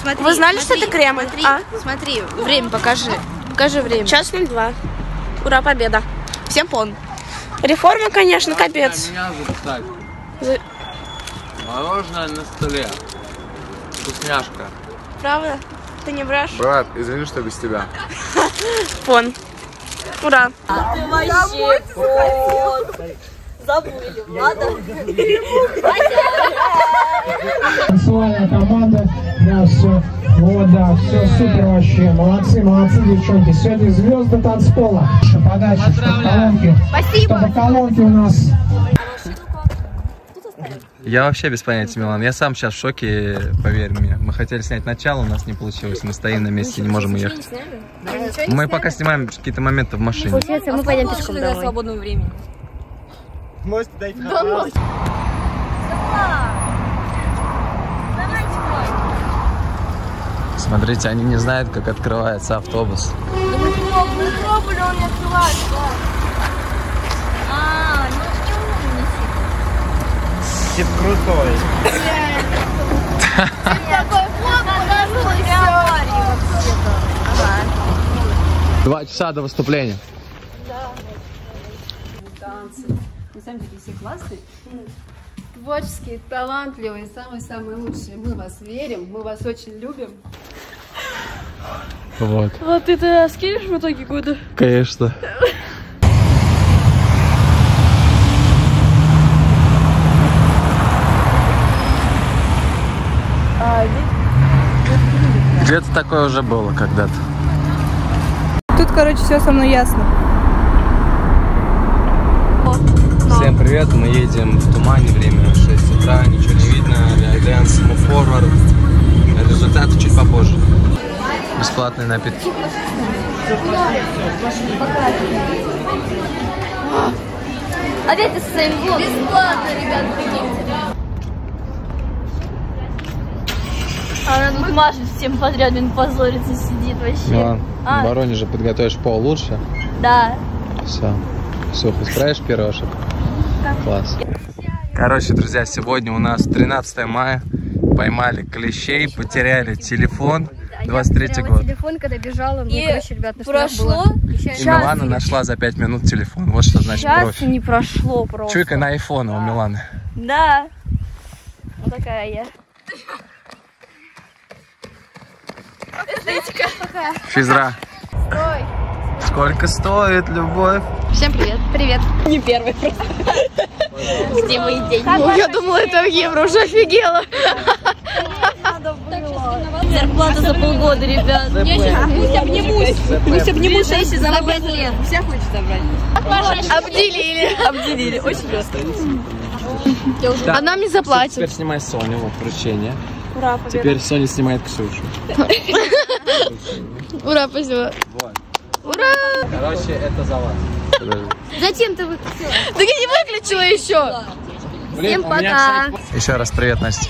Смотри, вы знали, что это Кремль? Смотри, смотри, время покажи. Покажи время. 1:02. Ура, победа. Всем пон. Реформа, конечно, капец. Мороженое на столе. Вкусняшка. Правда? Ты не брешь? Брат, извини, что без тебя. Фон. Ура. А ты вообще фон. Забыли, ладно? Своя команда. Да, все. Вот, да, все супер вообще. Молодцы, молодцы, девчонки. Сегодня звезды танцпола. Подача, чтобы колонки. Спасибо. Чтобы колонки у нас... Я вообще без понятия, Милан. Я сам сейчас в шоке, поверь мне. Мы хотели снять начало, у нас не получилось. Мы стоим на месте, не можем уехать. Мы пока снимаем какие-то моменты в машине. Получается, мы пойдем пешком домой. До свободного времени. Можете дать вопрос? Смотрите, они не знают, как открывается автобус. Да мы пробовали, он не открывается. Крутой. Два часа до выступления. Танцы. Мы сами такие все классные. Творческие, талантливые, самые-самые лучшие. Мы вас верим, мы вас очень любим. Вот. Вот ты-то скинешь в итоге года? Конечно. Где-то такое уже было когда-то. Тут, короче, все со мной ясно. Всем привет, мы едем в тумане, время 6 утра, ничего не видно, V.I.Dance, move forward. Результаты чуть попозже. Бесплатные напитки. А дети со своим блогом. Бесплатно, ребят, прикиньте. Она тут машет всем подряд, блин, позорится, сидит вообще. В Воронеже подготовишь пол лучше? Да. Все. Ксюха, устраиваешь пирожек? Класс. Короче, друзья, сегодня у нас 13 мая. Поймали клещей, потеряли телефон. 23-й год. Телефон, когда бежала, мне, короче, ребят, прошло. И Милана нашла за 5 минут телефон. Вот что значит профи. Не прошло просто. Чуйка на айфона у Миланы. Да. Вот такая я. Физра. Стой. Сколько стоит любовь? Всем привет. Привет. Не первый просто. Где мои деньги? Я думала, это в евро, уже офигела. Зарплата за полгода, ребят. Пусть обнимусь. Пусть обнимусь. За 5 лет. Все хочет забрать. Обделили. Обделили. Очень просто. Да. Она мне заплатит. Теперь снимай Соню, вот вручение. Ура, победа. Теперь Соня снимает Ксюшу. Ура, спасибо. Ура! Короче, это за вас. Зачем ты выключила? Да я не выключила еще. Всем пока. Еще раз привет, Настя.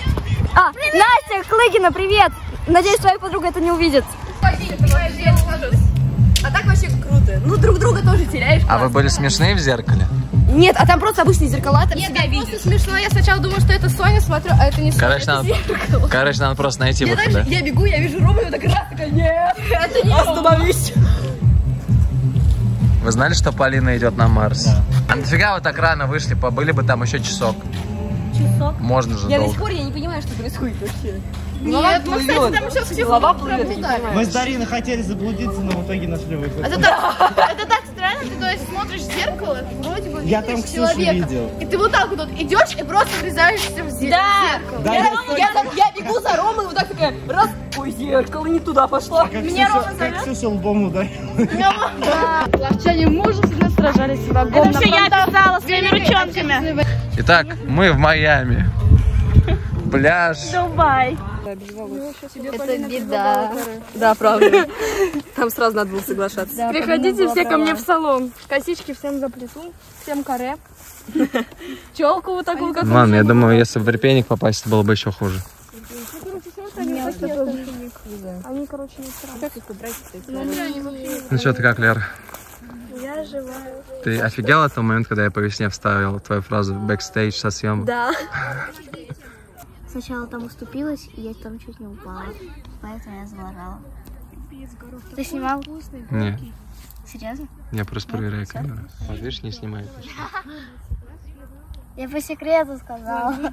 А, Настя Хлыгина, привет. Надеюсь, твоя подруга это не увидит. А так вообще круто. Ну, друг друга тоже теряешь. А вы были смешные в зеркале? Нет, а там просто обычные зеркала, там себя видишь. Нет, просто смешно. Я сначала думала, что это Соня, смотрю, а это не Соня, это зеркало. Короче, надо просто найти выход, да? Я бегу, я вижу Рому, и так раз, такая, нет, это не остановись. Вы знали, что Полина идет на Марс? Да. А нафига вы так рано вышли? Побыли бы там еще часок. Часок? Можно же долго. Я до сих пор не понимаю, что происходит вообще. Нет, мы, кстати, там еще все плывет. Мы с Дариной хотели заблудиться, но в итоге нашли выход. Это так странно, ты то есть смотришь в зеркало, вроде бы я видишь человека. И ты вот так вот идешь и просто врезаешься в зеркало. Да. Я бегу за Ромой, вот так такая, раз, ой, зеркало не туда пошло. Меня Рома зовет. Как Ксюша лбом ударила. Плавчане мужественно сражались с врагом. Это все я писала своими ручонками. Итак, мы в Майами. Пляж. Дубай. Это беда. Да, правда. Там сразу надо было соглашаться. Да, приходите все ко мне в салон. Косички всем заплету, всем каре. Челку вот такую, как... Ладно, я думаю, если в репейник попасть, было бы еще хуже. Они, короче, не страшные. Ну что ты как, Лера? Я жива. Ты офигела в тот момент, когда я по весне вставил твою фразу «бэкстейдж» со съемок? Да. Сначала там уступилась, и я там чуть не упала. Поэтому я заворала. Ты снимал? Нет. Серьезно? Я просто проверяю камеру. Вот видишь, не снимает. Я по секрету сказала. Не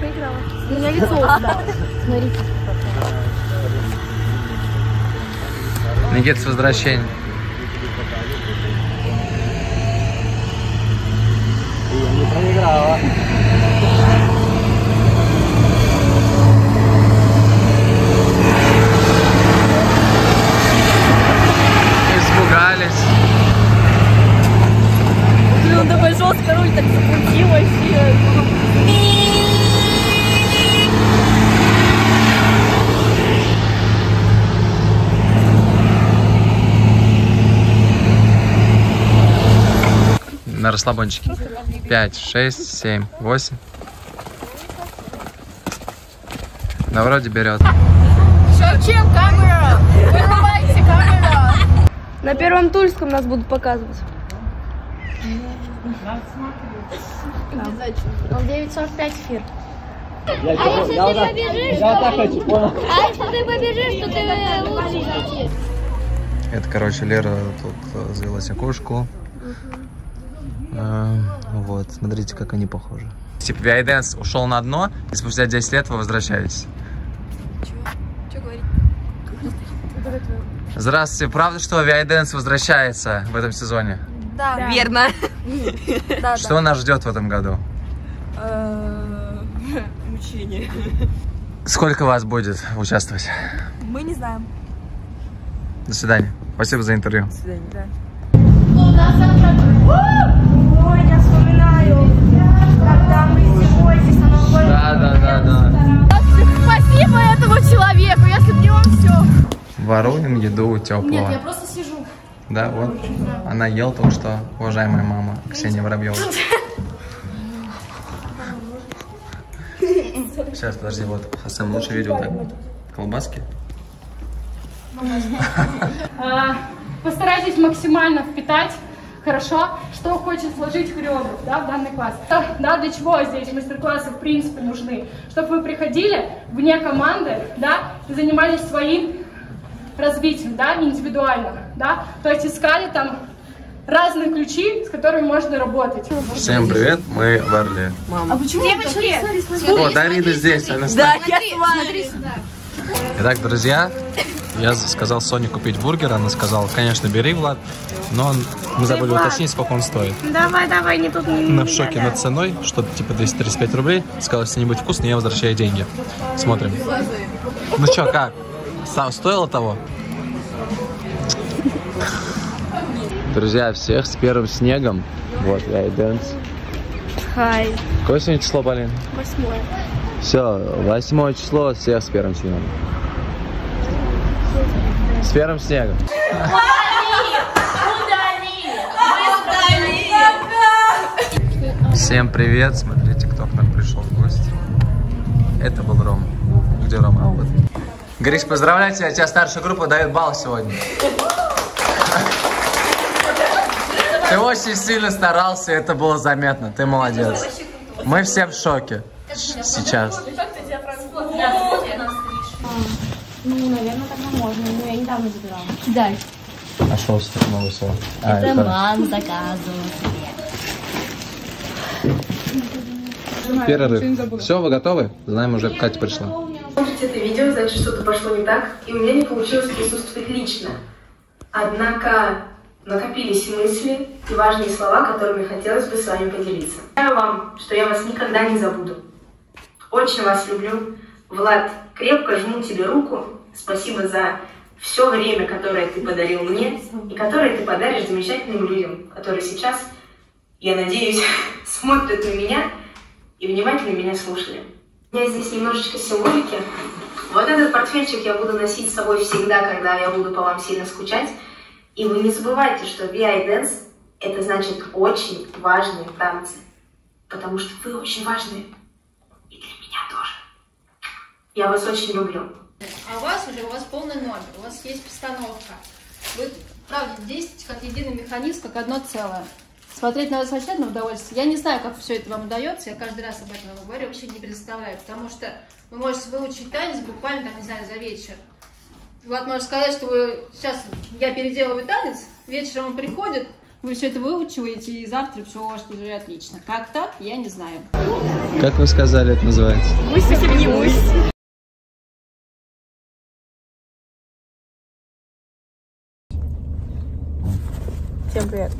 поиграла. Меня лицо устало. Смотрите. Никит, с возвращением. Я не проиграла. Король так закрутил вообще. На расслабончике. 5, 6, 7, 8. Да вроде берет. Зачем камера? Вырубайте камеру. На Первом Тульском нас будут показывать. Он 945 эфир. А если ты побежишь, то ты лучше зайти. Это, короче, Лера тут завела себе кошку. Вот, смотрите, как они похожи. Типа V.I.Dance ушел на дно, и спустя 10 лет вы возвращаетесь. Чего говорить? Здравствуйте, правда, что V.I.Dance возвращается в этом сезоне? Да, верно. Что нас ждет в этом году? Мучение. Сколько вас будет участвовать? Мы не знаем. До свидания. Спасибо за интервью. До свидания, да. Ой, я вспоминаю, когда мы сегодня на Новый год. Да. Спасибо этому человеку, если бы не он все. Вороним еду теплую. Нет, я просто сижу. Да, вот. Она ела то, что уважаемая мама Ксения Воробьева. Сейчас, подожди, вот. Хасам, лучше видео так вот. Колбаски. Постарайтесь максимально впитать, хорошо, что хочет сложить хореограф, да, в данный класс. Да, для чего здесь мастер-классы в принципе нужны? Чтобы вы приходили вне команды, да, и занимались своим развитием, да, индивидуально. Да? То есть искали там разные ключи, с которыми можно работать. Всем привет, мы в Орле. Мама. А почему? Девочки! О, Дарина здесь, она стоит. Да, смотри, сюда. Итак, друзья, я сказал Соне купить бургер, она сказала, конечно, бери, Влад, но мы забыли уточнить, сколько он стоит. Давай, не тут. Она в шоке над ценой, что-то типа 235 рублей, сказала, если не будет вкусно, я возвращаю деньги. Смотрим. Ну что, как? Стоило того? Друзья, всех с первым снегом. Вот, V.I.Dance. Кайф. Какое сегодня число, Полин? 8. Все, 8 число, всех с первым снегом. С первым снегом. Всем привет, смотрите, кто к нам пришел в гости. Это был Рома. Где Рома работает? Гриш, поздравляю тебя, тебя старшая группа дает балл сегодня. Ты очень сильно старался, это было заметно, ты молодец. Мы все в шоке сейчас. Ну, наверное, тогда можно, но я недавно забирала. Кидай. А что у вас тут новое слово? Это мам заказывал тебе. Перерыв. Все, вы готовы? Знаем уже, Катя пришла. Смотрите это видео, значит, что-то пошло не так, и у меня не получилось присутствовать лично. Однако накопились мысли и важные слова, которыми хотелось бы с вами поделиться. Я вам, что я вас никогда не забуду. Очень вас люблю. Влад, крепко жму тебе руку. Спасибо за все время, которое ты подарил мне и которое ты подаришь замечательным людям, которые сейчас, я надеюсь, смотрят на меня и внимательно меня слушали. У меня здесь немножечко символики. Вот этот портфельчик я буду носить с собой всегда, когда я буду по вам сильно скучать. И вы не забывайте, что V.I.Dance – это значит очень важные танцы, потому что вы очень важные. Я вас очень люблю. А у вас полный номер, у вас есть постановка. Вы, правда, действуете как единый механизм, как одно целое. Смотреть на вас вообще на удовольствие. Я не знаю, как все это вам удается, я каждый раз об этом говорю, вообще не представляю, потому что вы можете выучить танец буквально, там, не знаю, за вечер. Влад может сказать, что вы, сейчас я переделываю танец, вечером он приходит, вы все это выучиваете, и завтра все у вас уже отлично. Как так, я не знаю. Как вы сказали, это называется? Гусь-гусь-гусь. Всем привет.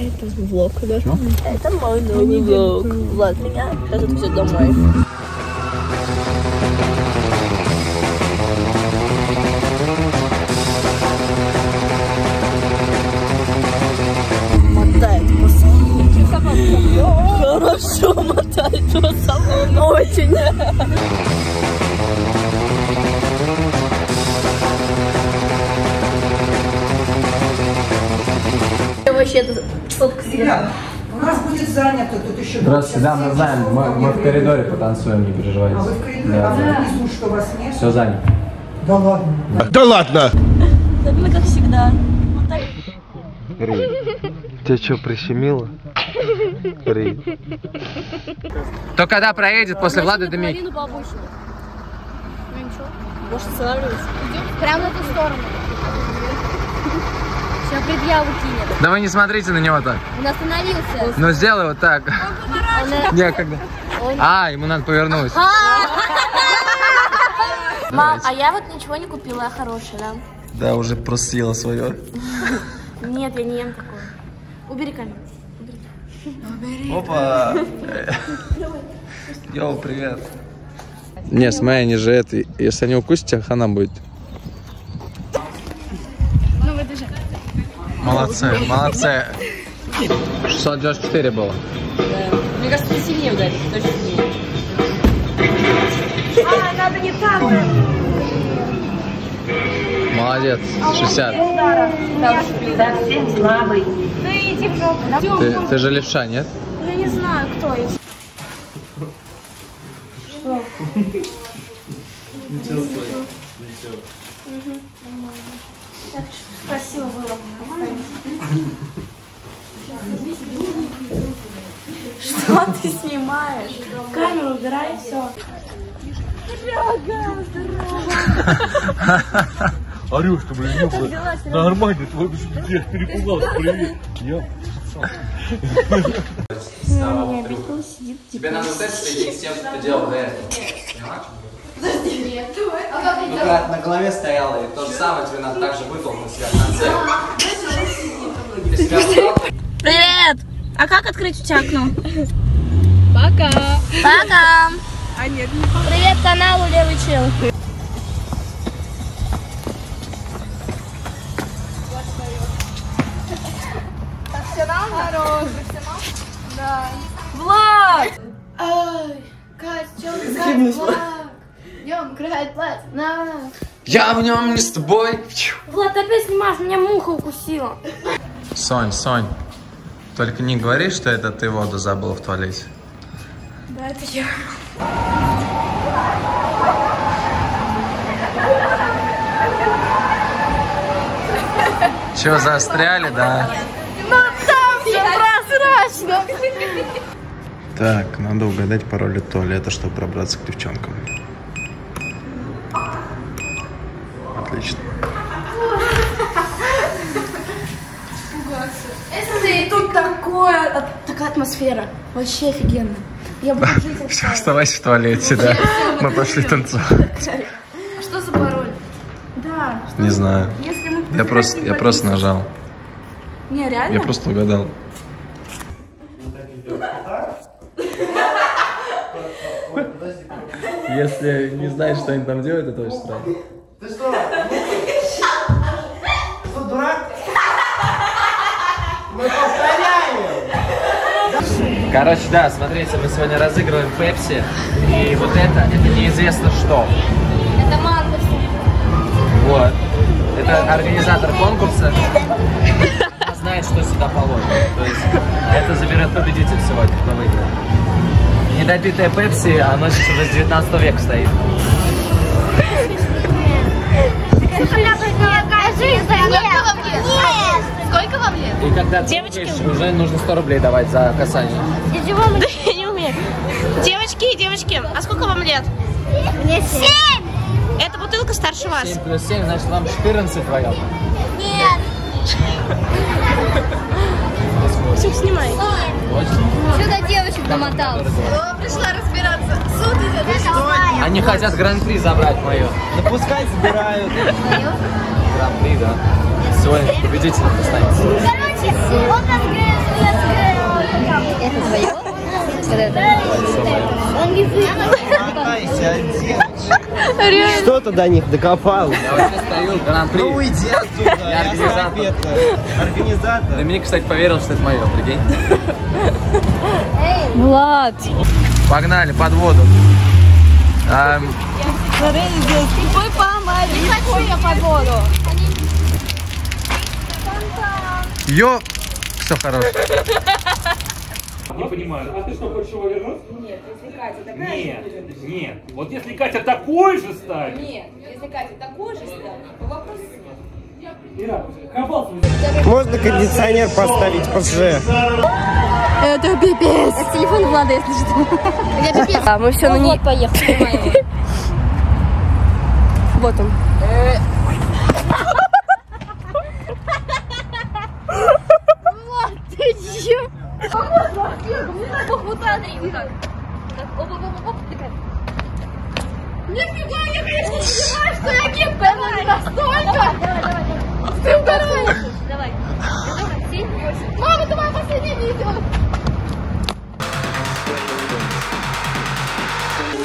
Это влог, да? Это мой новый влог. Влад меня сейчас отвезет домой. Мотает по салону. Хорошо мотает по салону. Очень. Вообще-то сотка сыграла. У нас будет занято тут еще... Здравствуйте, да, мы знаем, мы в коридоре потанцуем, не переживайте. А вы в коридоре? Да. А вы внизу, что вас нет? Все занято. Да ладно? Да ладно! Мы как всегда. Вот так. Ри, тебя что, прищемило? Ри. Кто когда проедет после Влада Демик? Ну ничего. Может, останавливаться? Прямо на ту сторону. Предъяву кинет. Да вы не смотрите на него так. Он остановился. Ну сделай вот так. Он некогда. Он... А, ему надо повернуть. Мам, а я вот ничего не купила хорошее, да? Да, уже просто съела свое. Нет, я не ем такое. Убери камеру. Опа. Йоу, привет. Не, смотри, они же это. Если они укусят тебя, хана будет. Молодцы, молодцы. 694 было. Да. Мне кажется, ты сильнее ударишь, точно сильнее. А, надо не так. Молодец, 60. Ты же левша, нет? Я не знаю, кто есть. Что? Ничего, ничего. Так, красиво было. Что ты снимаешь? Камеру убирай, все. Рога, здорово. Орёшь, ты, блин, ёпта. Нормально, твой бешеный дед перепугался. Привет. Я меня обидел, сидит. Тебе надо вот это следить с тем, что ты делал до этого. Понимаешь? Ну, когда на голове стояла, и то же самое тебе надо также вытолкнуть себя в конце. Привет! А как открыть у тебя окно? Пока! Пока! А нет, не пока. Привет каналу Левый Чел. Профессионал? Хорош! Профессионал? Да. Влад! Ай, Катя, Влад! Днем крает платье, на! Я в нем не с тобой. Влад, ты опять снимаешь, меня муха укусила. Сонь, Сонь, только не говори, что это ты воду забыла в туалете. Да, это я. Чё, застряли, да? Ну там всё прозрачно. Так, надо угадать пароль от туалета, чтобы пробраться к девчонкам. Отлично. И тут такая атмосфера. Вообще офигенно. Я буду жить. Все, оставайся в туалете, да. Мы пошли танцевать. Что за пароль? Да. Не знаю. Я просто нажал. Не, реально? Я просто угадал. Если не знаешь, что они там делают, это очень странно. Ты что? Что, дурак? Мы повторяем! Короче, да, смотрите, мы сегодня разыгрываем пепси. И вот это неизвестно что. Это манго. Вот. Это организатор конкурса знает, что сюда положено. То есть это заберет победитель сегодня, кто выиграет. Недопитая пепси, она сейчас уже с 19 века стоит. Сколько вам лет? И когда ты выиграешь, уже нужно 100 рублей давать за касание. Я не умею. Девочки, девочки, а сколько вам лет? Мне 7! Эта бутылка старше вас. 7 плюс 7, значит, вам 14 вдвоем. Нет. Все, снимай. Сюда девочек домоталась. Пришла разбираться. Суд идет. Они хотят гран-при забрать мою. Да пускай забирают. Гран-при, да. Сегодня победитель останется. Короче, он разгрел. Это твое? Что-то до них докопал. Ну уйди отсюда, я организатор. Доминик, кстати, поверил, что это мое, прикинь. Влад. Погнали, под воду. Ой, помоги, не хочу я под воду. Йо, все хорошо. Не понимаю. А ты что, хочешь его вернуть? Нет, если Катя такая же будет. Нет, вот если Катя такой же станет. Нет, если Катя такой же станет, то вопрос... Можно кондиционер поставить позже. Это пипец. Это телефон Влада, если что. Это пипец. А, мы все на ней. Поехали. Вот он. Влад, ты чё? Нифига, я конечно не понимаю, что я гибкая, она не настолько! Ты второй! Давай, мама, это мое последнее видео!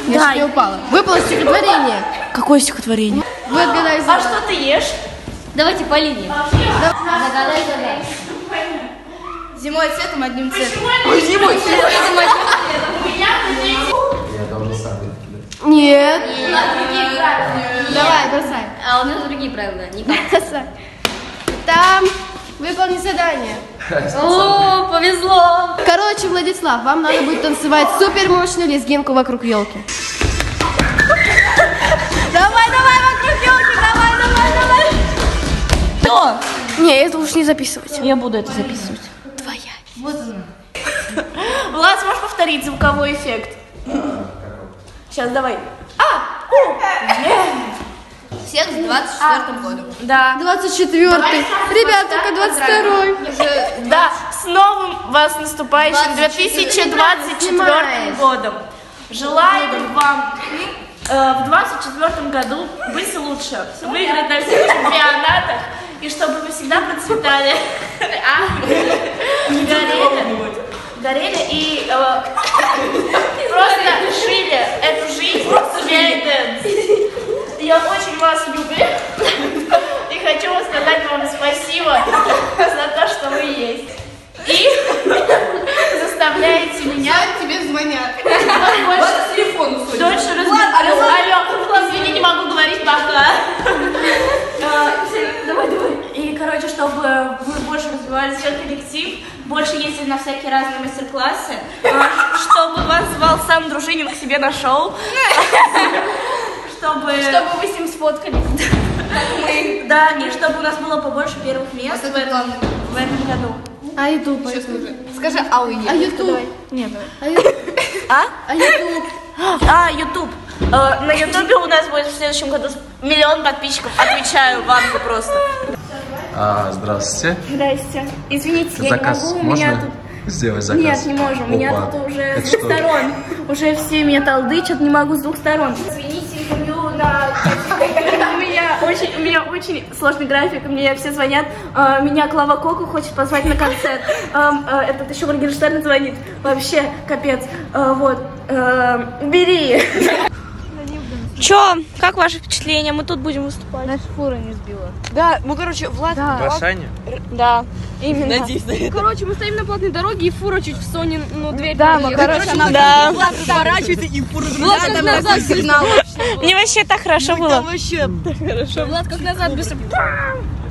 Я чуть не упала. Выпало стихотворение. Какое стихотворение? Вы отгадай за меня. А что ты ешь? Давайте по линии. Загадай за меня. Зимой цветом, одним цветом. Ой, зимой цветом, зимой цветом. Я должен сам выкидать. Нет. У нас другие правила. Давай, бросай. А у нас другие правила, никак. Бросай. Там выполни задание. О, повезло. Короче, Владислав, вам надо будет танцевать супермощную лезгинку вокруг елки. Давай, давай, вокруг елки, давай, давай, давай. Что? Не, это уж не записывать. Я буду это записывать. Вот она. Влад, сможешь повторить звуковой эффект? Сейчас, давай. Всех в 24-м году. Да. 24-й. Ребят, только 22-й. Уже... Да, с новым вас наступающим 2024 годом. Желаем вам в 24-м году быть лучше, выиграть на всех чемпионатах. И чтобы вы всегда процветали, горели и просто жили эту жизнь с V.I.Dance. Я очень вас люблю и хочу сказать вам спасибо за то, что вы есть. И заставляю непонятно. Вот телефон судит. Дольше разговариваю. Извини, не могу говорить пока. Давай, давай. И, короче, чтобы мы больше развивались как коллектив, больше ездили на всякие разные мастер-классы, чтобы вас звал сам Дружинин к себе на шоу. Чтобы вы с ним сфоткались. Да, и чтобы у нас было побольше первых мест в этом году. А YouTube? Скажи, а YouTube? Нет, а YouTube? А, YouTube. На Ютубе у нас будет в следующем году 1 миллион подписчиков. Отвечаю вам просто. Здравствуйте. Здрасте. Извините, я заказ не могу. Можно меня тут... сделать заказ? Нет, не можем. Опа. Меня тут уже с двух сторон. Уже все меня толдычат, не могу с двух сторон. Извините, интервью на... У меня очень сложный график, мне все звонят. Меня Клава Коку хочет позвать на концерт. Этот еще Моргенштерн звонит. Вообще, капец. Вот. Бери. Чё? Как ваши впечатления? Мы тут будем выступать. Нас фура не сбила. Да, мы, короче, Влад... Да. В Ашане? Да, именно. Надеюсь, на это. Короче, мы стоим на платной дороге, и фура чуть в Сонину дверь. Да, мы, короче, она... Да. Влад поворачивается, и фура... Влад как назад сигнал. Мне вообще так хорошо было. Вообще так хорошо. Влад как назад быстро...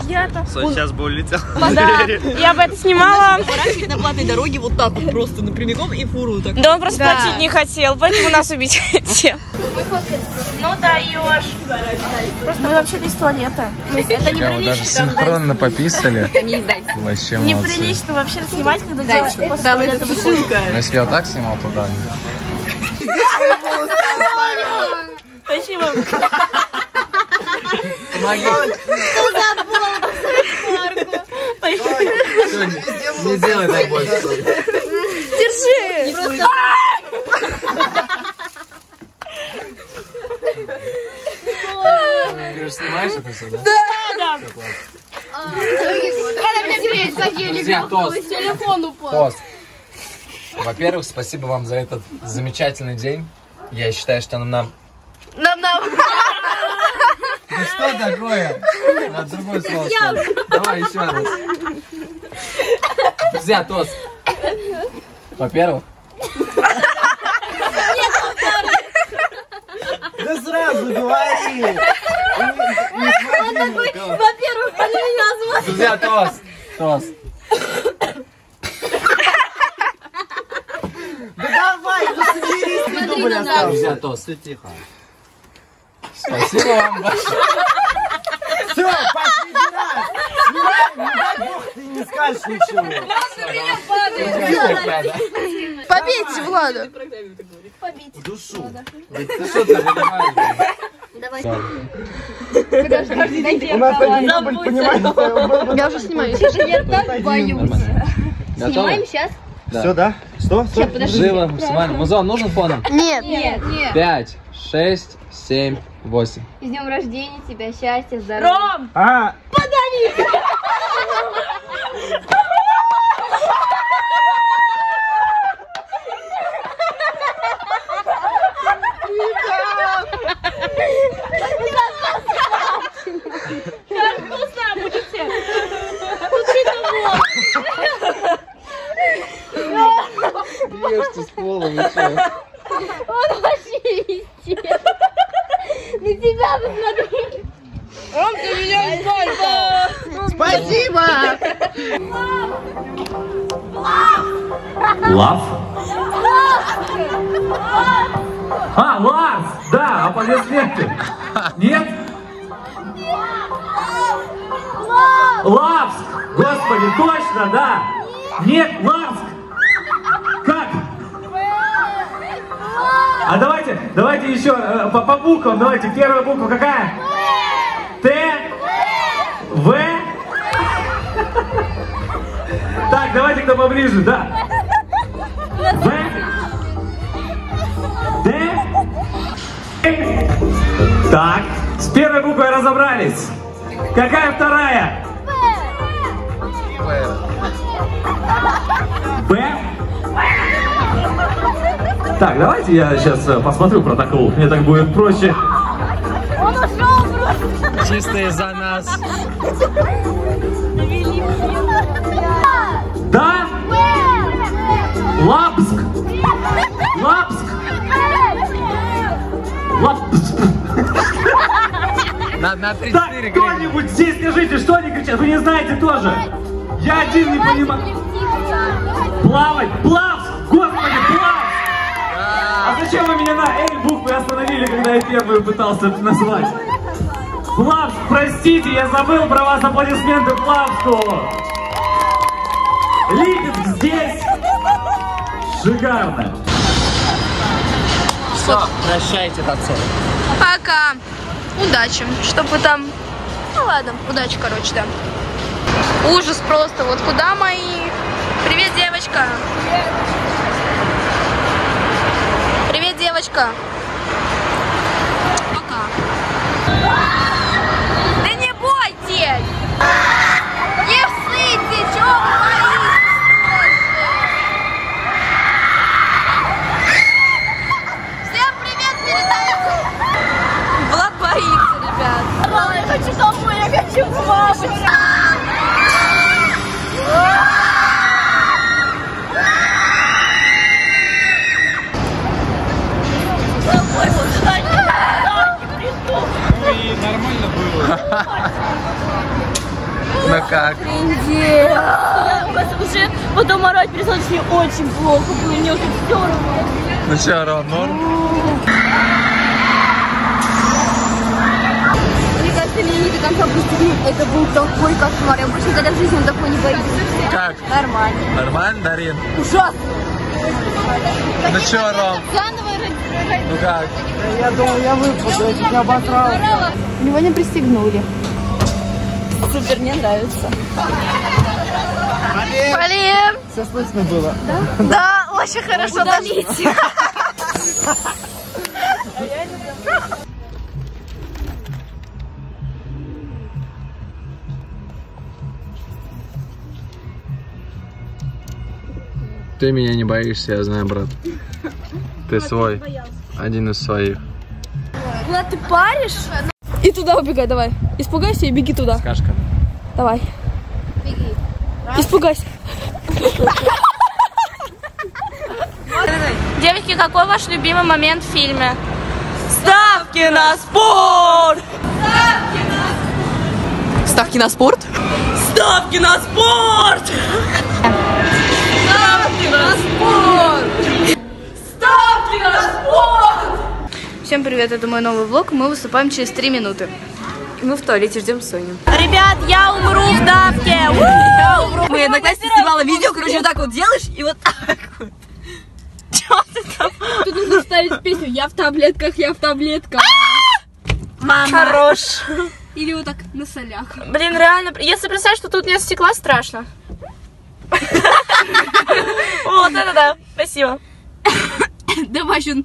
Я-то... Сейчас бы улетел. Да, я бы это снимала. Поворачивать на платной дороге вот так вот просто напрямиком, и фуру так. Да, он просто платить не хотел, поэтому нас убить хотел. Ну даешь. Просто мы вообще-то из туалета. Это неприлично. Даже синхронно пописали. Вообще молодцы. Неприлично вообще снимать, когда делаешь после туалета. Но если я так снимал, то да. Спасибо. Не делай так больше. Держи. Ты снимаешь это все, да? Да, да. Телефон упал. Во-первых, спасибо вам за этот замечательный день. Я считаю, что нам. Да что такое? Надо другое слово сказать. Давай еще раз. Друзья, тост. Во-первых. Да сразу говори. Во-первых, он меня звал. Друзья, тост. Тост. Да давай, ну соберись, ты дубль остался. Друзья, тост, ты тихо. Спасибо вам большое. Все, пошли дирать. Не дай бог, ты не скажешь ничего. Ладно, меня падает. Побейте Влада. Побейте. Душу. Ты что ты понимаешь? Давай. Подожди. У нас один дубль, понимаешь? Я уже снимаю. Я так боюсь. Снимаем сейчас? Все, да? Что? Живо, максимально. Музон нужен фоном? Нет. 5, 6, 7, 8. И с днем рождения тебя, счастья, здоровья. Ром! Подари! Как вкусно будете? Лучше того. Ешьте с пола, вы чё? Он вообще везде. На тебя посмотри. Ром, ты меня не спалишь. Спасибо. Лав? Ларс! Да, аплодисменты. Нет? Плавск! Господи, точно, да! Нет, Плавск! Как? А давайте еще по буквам, давайте, первая буква какая? Т, В. Так, давайте кто поближе, да. В, Т. Так, с первой буквой разобрались. Какая вторая? Б. Так, давайте я сейчас посмотрю протокол. Мне так будет проще. Он ушел просто. Чисто из-за нас. Да? Лапск. На 3-4 да, кто-нибудь здесь скажите, что они кричат? Вы не знаете тоже? Я один не понимаю. Плавать! Плавск! Господи, Плавск! А зачем вы меня на L-буквы остановили, когда я первую пытался назвать? Плавск, простите, я забыл про вас, аплодисменты Плавску! Липецк здесь! Шикарно! Все, прощайте, танцоры. Пока! Удачи, чтоб вы там... Ну ладно, удачи, короче, да. Ужас просто, вот куда мои... Привет, девочка! Привет, девочка! Пока! Да не бойтесь! Не ссыте, чё вы боитесь? Всем привет передаю! Влад боится, ребят! Мама, я хочу толпу, я хочу мамочку! И нормально было. Ну как? Офигеть. Уже потом орать пересталось мне очень плохо. Мне уже все равно. Ну все равно норм? Мне кажется, меня не до конца пустили. Это был такой кошмар. Я больше никогда в жизни такой не боюсь. Как? Нормально. Нормально, Дарин? Ужасно. Ну что, Ром? Ну как? Я думал, я выпаду, я чуть не обосрал. Его не пристегнули. Супер, мне нравится. Полем! Все слышно было? Да, да, очень хорошо. Удалите. Ты меня не боишься, я знаю, брат. Ты свой. Один из своих. Влад, ты паришь? И туда убегай, давай. Испугайся и беги туда. С кашками. Давай. Беги. Испугайся. Девочки, какой ваш любимый момент в фильме? Ставки на спорт! Ставки на спорт? Ставки на спорт! Ставки на спорт! Ставки на спорт! Всем привет, это мой новый влог, мы выступаем через 3 минуты. И мы в туалете ждем Соню. Ребят, я умру в давке! Я умру. Мы одноклассница снимала видео, короче, вот так вот делаешь и вот так вот. Чё ты там? Тут нужно ставить песню «Я в таблетках, я в таблетках». Мама. Хорош. Или вот так на солях. Блин, реально, если представишь, что тут нет стекла, страшно. Вот это да, спасибо. Давай, Жун.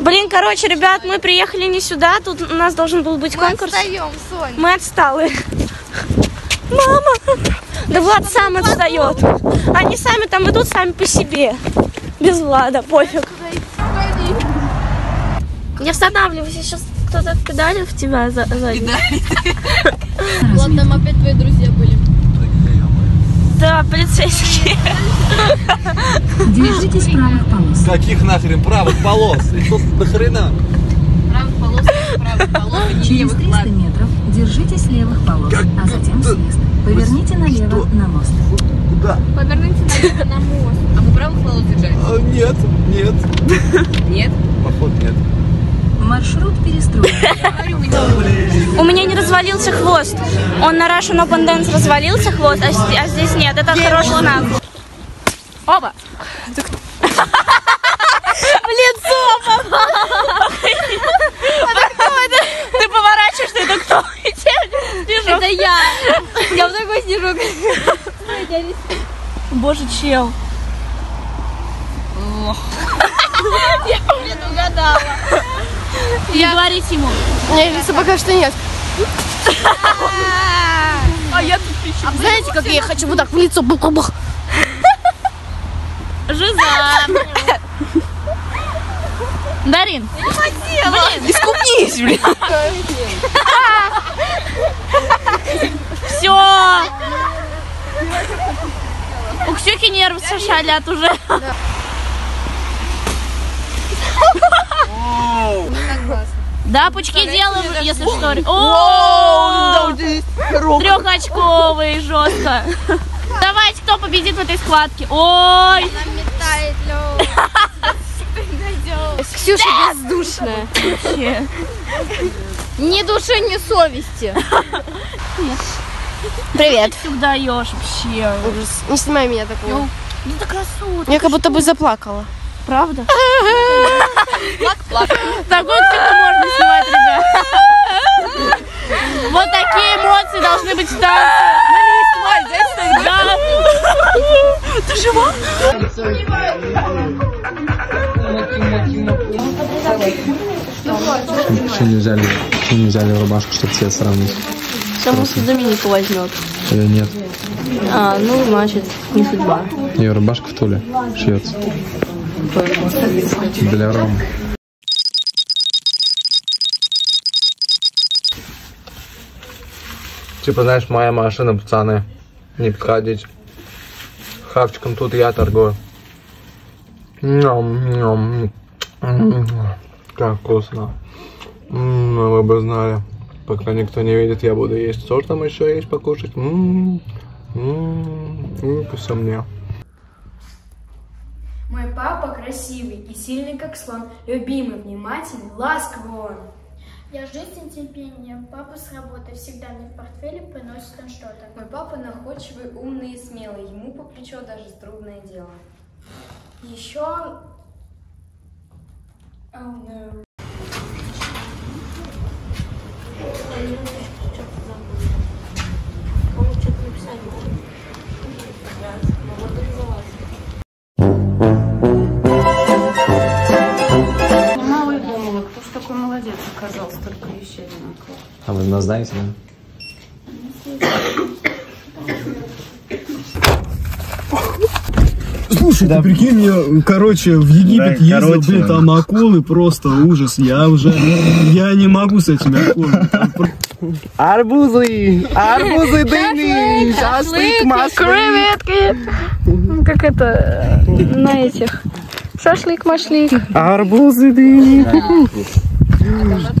Блин, короче, ребят, мы приехали не сюда, тут у нас должен был быть конкурс. Мы отстаем, Соня. Мы отсталые. Мама! Да Влад сам отстает. Они сами там идут, сами по себе. Без Влада, пофиг. Не останавливайся, сейчас кто-то педалил в тебя сзади. Влад, там опять твои друзья были. Да, полицейские. Держитесь правых полос. Каких нахрен правых полос? Что нахрена? Правых полос, правых полос. Через 300 метров держитесь левых полос, а затем съезд. Поверните налево на мост. Куда? Поверните налево на мост. А вы правых полос держались? Нет, нет. Нет? Походу нет. Маршрут перестроен. У меня не развалился хвост. Он на Russian Open Dance развалился хвост, а здесь нет. Это хороший знак. Оба. В лицо попал. Ты поворачиваешься, это кто? Это я. Я в такой снежок. Боже, чел. Я предугадала. Не говори ему. Мне кажется, пока что нет. А я тут пищу. Знаете, как я хочу вот так в лицо? Бух-бух. Жиза. Дарин. Я хотела. Искупнись, блин. Все. У Ксюхи нервы шалят уже. О, Да, пучки делаем, если что. О, трехочковые, жестко. Давайте, кто победит в этой схватке? Ой! Она метает, Лёва. Ксюша бездушная. Ни души, ни совести. Привет. Ты всегда даешь вообще. Ужас. Не снимай меня такого. Ну ты красотка. Я как будто бы заплакала. Правда? Плак-плак. Так вот что-то можно снимать, ребят. Вот такие эмоции должны быть в танце. Мы не снимали, да? Ты жива? Почему не взяли рубашку, чтобы все сравнить? Потому что Доминику возьмет. Ее нет. А, ну, значит, не судьба. Ее рубашка в Туле шьется. Для Ромы. Типа, знаешь, моя машина, пацаны. Не подходить. Хавчиком тут я торгую. Как вкусно. Вы бы знали. Пока никто не видит, я буду есть. Что там еще есть покушать? По мне. Мой папа красивый и сильный, как слон. Любимый, внимательный, ласковый он. Я жить с нетерпением. Папа с работы всегда мне в портфеле приносит он что-то. Мой папа находчивый, умный и смелый. Ему по плечу даже трудное дело. Еще... А вы нас знаете, да? Слушай, да. Ты прикинь, я, короче, в Египет ездил, там акулы, просто ужас. Я не могу с этими акулами. Арбузы дыни, шашлык, масло. Креветки. Как это, на этих. Шашлык-машлык. Арбузы дыни.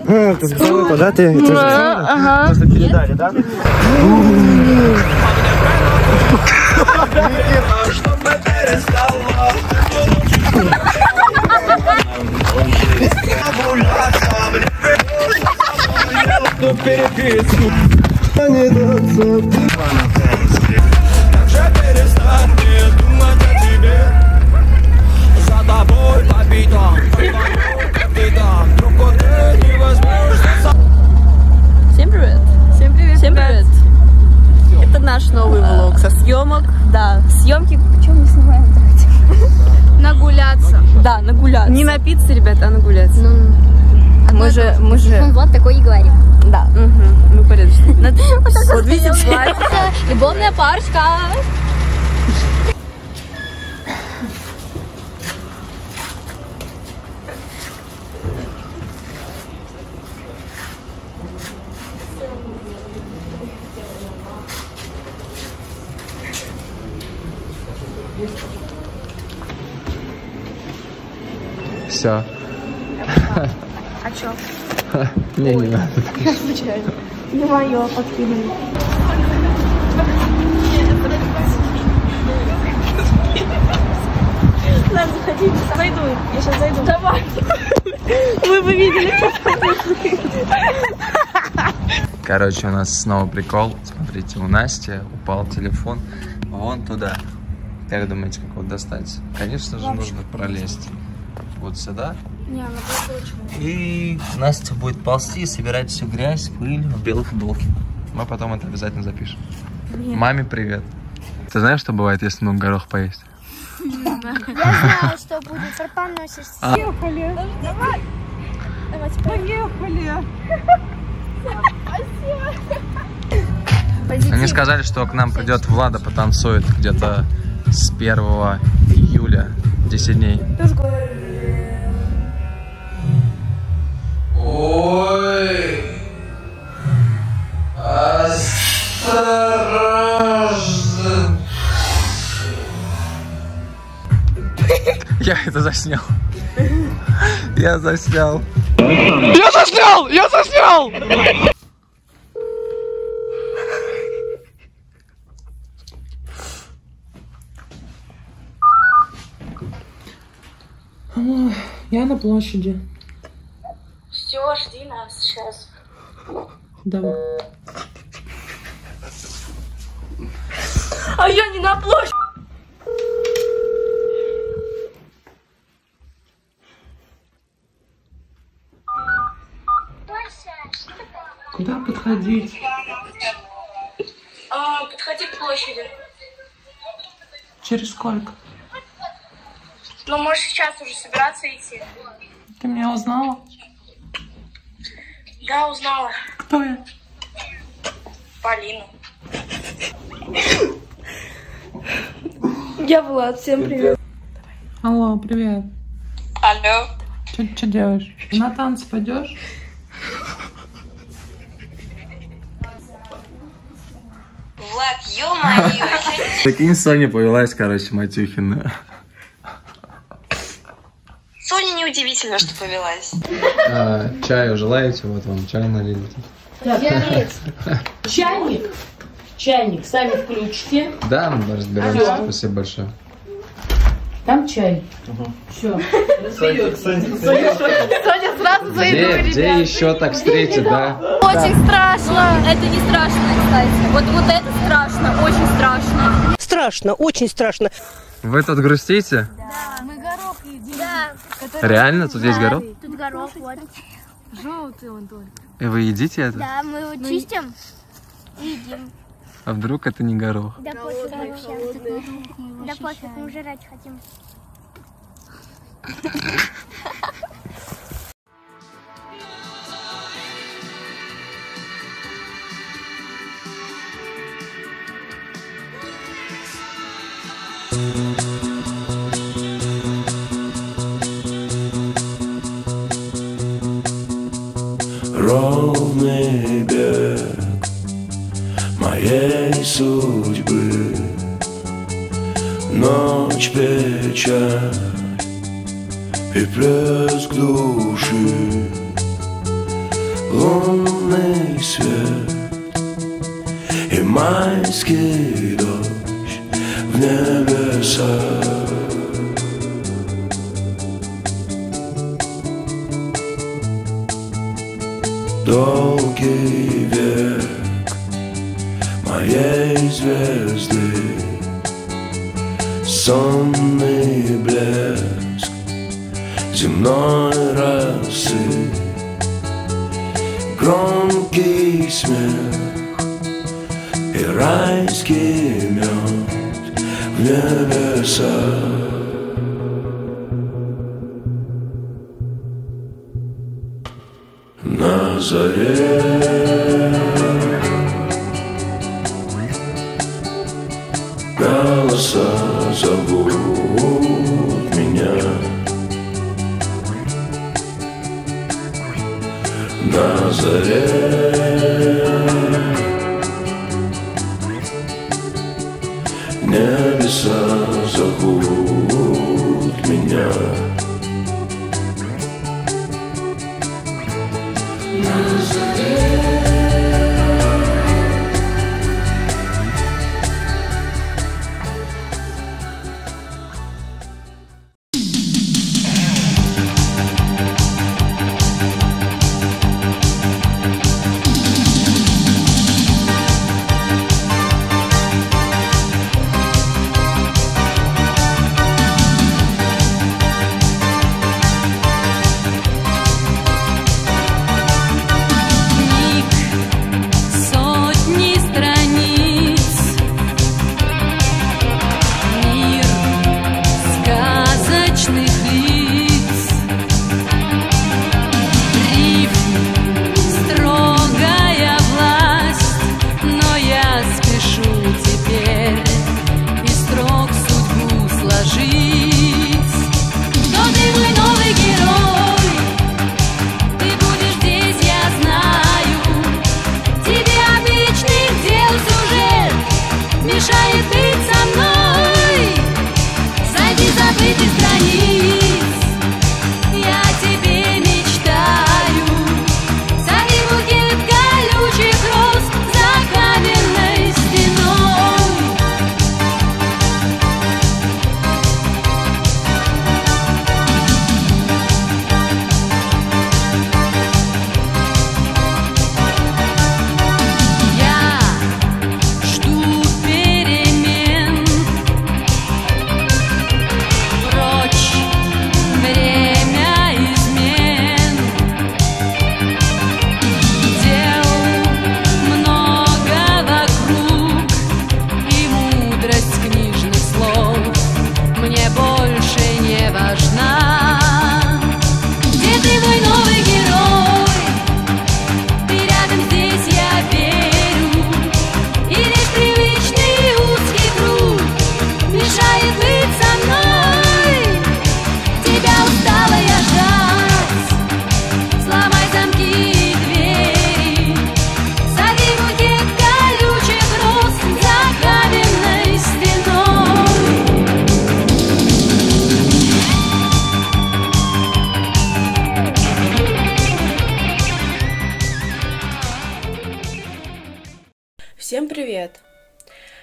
Это здорово, да? Ты же просто передали, да? Всем привет! Это наш новый влог со съемок. Да, съемки. Почему не снимаем? Нагуляться. Да, нагуляться. Не напиться, ребята, а нагуляться. Мы же... Вот такой и говорим. Да. Ну, порядочно. Вот видите, любовная парочка. Все. А чё? Не, не надо. Случайно. Не мое, подкинули. Надо заходить. Зайду. Я сейчас зайду. Давай. Вы бы видели. Короче, у нас снова прикол. Смотрите, у Насти упал телефон вон туда. Как вы думаете, как его достать? Конечно же, нужно пролезть вот сюда. Не, она очень... И Настя будет ползти и собирать всю грязь, пыль в белой футболке. Мы потом это обязательно запишем. Нет. Маме привет. Ты знаешь, что бывает, если много горох поесть? Я знаю, что будет. Пропоносишься. Поехали. Давай. Давайте поехали. Спасибо. Они сказали, что к нам придет Влада, потанцует где-то с 1 июля, 10 дней. Ой, осторожно. Я это заснял. Я заснял! Я заснял! Я на площади. Все, жди нас сейчас. Давай. А я не на площади. Куда подходить? Подходи к площади. Через сколько? Ну, можешь сейчас уже собираться идти. Ты меня узнала? Да, узнала. Кто я? Полина. Я Влад, всем привет. Алло, привет. Алло. Что делаешь? На танцы пойдешь? Влад, ё-моё. Таким Соня повелась, короче, Матюхина. Соня неудивительно, что повелась. Чаю желаете? Вот вам чай налили. Чайник? Чайник сами включите. Да, мы разбираемся. Ага. Спасибо большое. Там чай. Угу. Все. Соня сразу заедет. Где еще так встретит, да? Очень страшно. Это не страшно, кстати. Вот это страшно, очень страшно. Страшно, очень страшно. Вы тут грустите? Да, мы горох едим. Да. Реально? Тут есть горох? Тут горох, вот. Желтый он только. И вы едите это? Да, мы его чистим и едим. А вдруг это не горох? Да пофиг вообще. Да пофиг, мы жрать хотим. Ровный бег моей судьбы, ночь, печаль и плеск души, лунный свет и майский дождь в небесах. Долгий век моей звезды, сонный блеск земной росы, громкий смех и райский мед в небесах. На заре голоса зовут меня. На заре небеса зовут меня.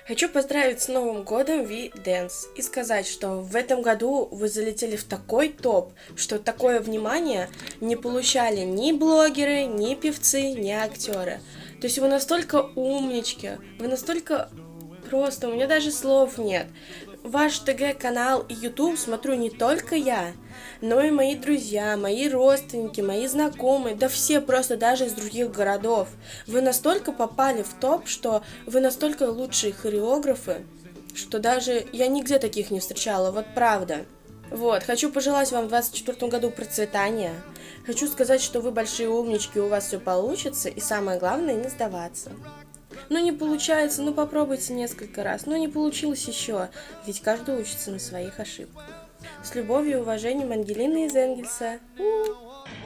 Хочу поздравить с Новым годом V.I.Dance и сказать, что в этом году вы залетели в такой топ, что такое внимание не получали ни блогеры, ни певцы, ни актеры. То есть вы настолько умнички, вы настолько просто, у меня даже слов нет. Ваш ТГ-канал и YouTube смотрю не только я, но и мои друзья, мои родственники, мои знакомые, да все просто даже из других городов. Вы настолько попали в топ, что вы настолько лучшие хореографы, что даже я нигде таких не встречала, вот правда. Вот, хочу пожелать вам в 2024 году процветания. Хочу сказать, что вы большие умнички, у вас все получится, и самое главное, не сдаваться. Ну не получается, ну попробуйте несколько раз, ну не получилось еще, ведь каждый учится на своих ошибках. С любовью и уважением, Ангелина из Энгельса.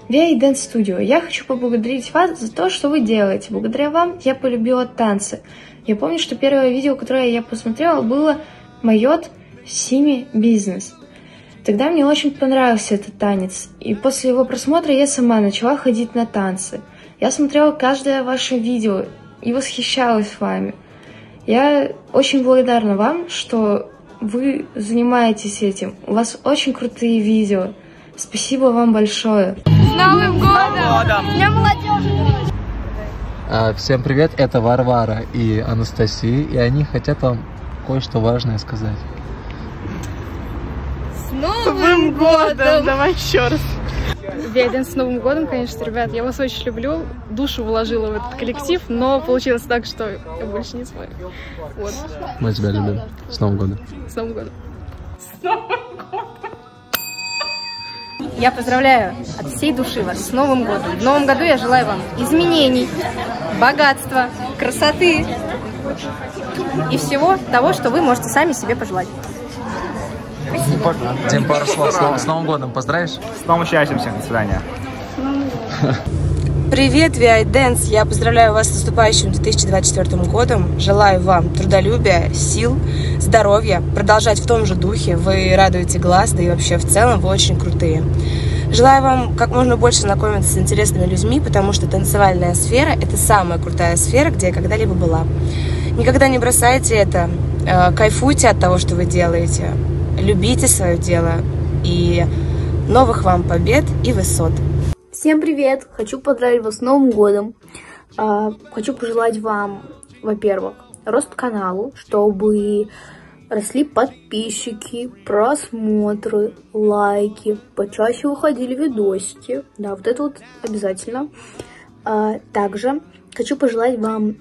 V.I.Dance Studio, я хочу поблагодарить вас за то, что вы делаете. Благодаря вам я полюбила танцы. Я помню, что первое видео, которое я посмотрела, было «Майот Сими Бизнес». Тогда мне очень понравился этот танец, и после его просмотра я сама начала ходить на танцы. Я смотрела каждое ваше видео и восхищалась вами. Я очень благодарна вам, что вы занимаетесь этим. У вас очень крутые видео. Спасибо вам большое. С Новым годом! Днем молодежи! Всем привет, это Варвара и Анастасия, и они хотят вам кое-что важное сказать. С Новым годом! Давай еще раз. V.I.Dance с Новым годом, конечно, ребят, я вас очень люблю, душу вложила в этот коллектив, но получилось так, что я больше не смогу. Вот. Мы тебя любим. С Новым годом. С Новым годом. С Новым годом. Я поздравляю от всей души вас с Новым годом. В Новом году я желаю вам изменений, богатства, красоты и всего того, что вы можете сами себе пожелать. Дим, пару слов. С Новым годом поздравишь? С новым счастьем всех. До свидания. Привет, V.I.Dance. Я поздравляю вас с наступающим 2024 годом. Желаю вам трудолюбия, сил, здоровья. Продолжать в том же духе. Вы радуете глаз, да и вообще в целом вы очень крутые. Желаю вам как можно больше знакомиться с интересными людьми, потому что танцевальная сфера – это самая крутая сфера, где я когда-либо была. Никогда не бросайте это. Кайфуйте от того, что вы делаете. Любите свое дело, и новых вам побед и высот. Всем привет! Хочу поздравить вас с Новым годом. Хочу пожелать вам, во-первых, рост каналу, чтобы росли подписчики, просмотры, лайки, почаще выходили видосики. Да, вот это вот обязательно. Также хочу пожелать вам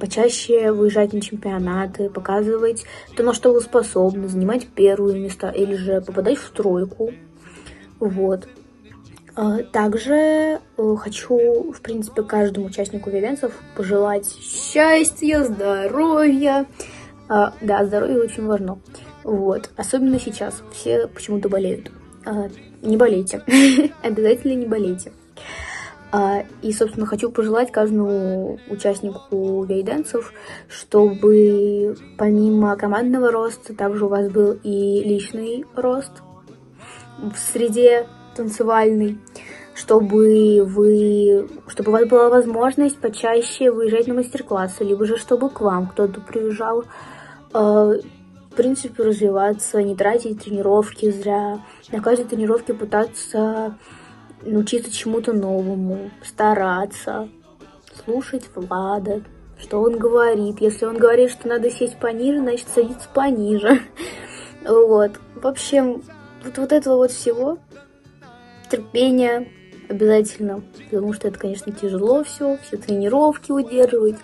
почаще выезжать на чемпионаты, показывать то, на что вы способны, занимать первые места или же попадать в тройку. Вот. Также хочу, в принципе, каждому участнику V.I.Dance пожелать счастья, здоровья. Да, здоровье очень важно. Вот. Особенно сейчас. Все почему-то болеют. Не болейте. Обязательно не болейте. И, собственно, хочу пожелать каждому участнику V.I.Dance, чтобы помимо командного роста, также у вас был и личный рост в среде танцевальной, чтобы у вас была возможность почаще выезжать на мастер-классы, либо же чтобы к вам кто-то приезжал, в принципе, развиваться, не тратить тренировки зря, на каждой тренировке пытаться учиться чему-то новому, стараться, слушать Влада, что он говорит. Если он говорит, что надо сесть пониже, значит садиться пониже. Вот. В общем, вот этого вот всего. Терпение обязательно, потому что это, конечно, тяжело все тренировки удерживать,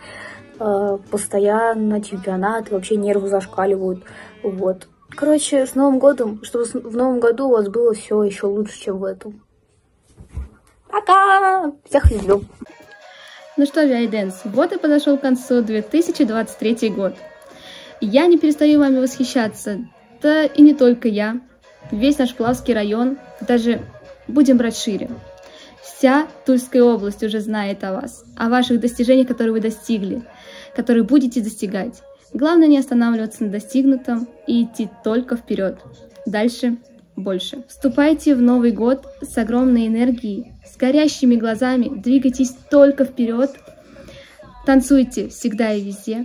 постоянно чемпионаты, вообще нервы зашкаливают. Вот. Короче, с Новым годом, чтобы в Новом году у вас было все еще лучше, чем в этом. Пока! Всех люблю! Ну что, V.I.Dance, вот и подошел к концу 2023 год. Я не перестаю вами восхищаться, да и не только я. Весь наш Плавский район, даже будем брать шире. Вся Тульская область уже знает о вас, о ваших достижениях, которые вы достигли, которые будете достигать. Главное не останавливаться на достигнутом и идти только вперед. Дальше больше. Вступайте в Новый год с огромной энергией, с горящими глазами, двигайтесь только вперед, танцуйте всегда и везде,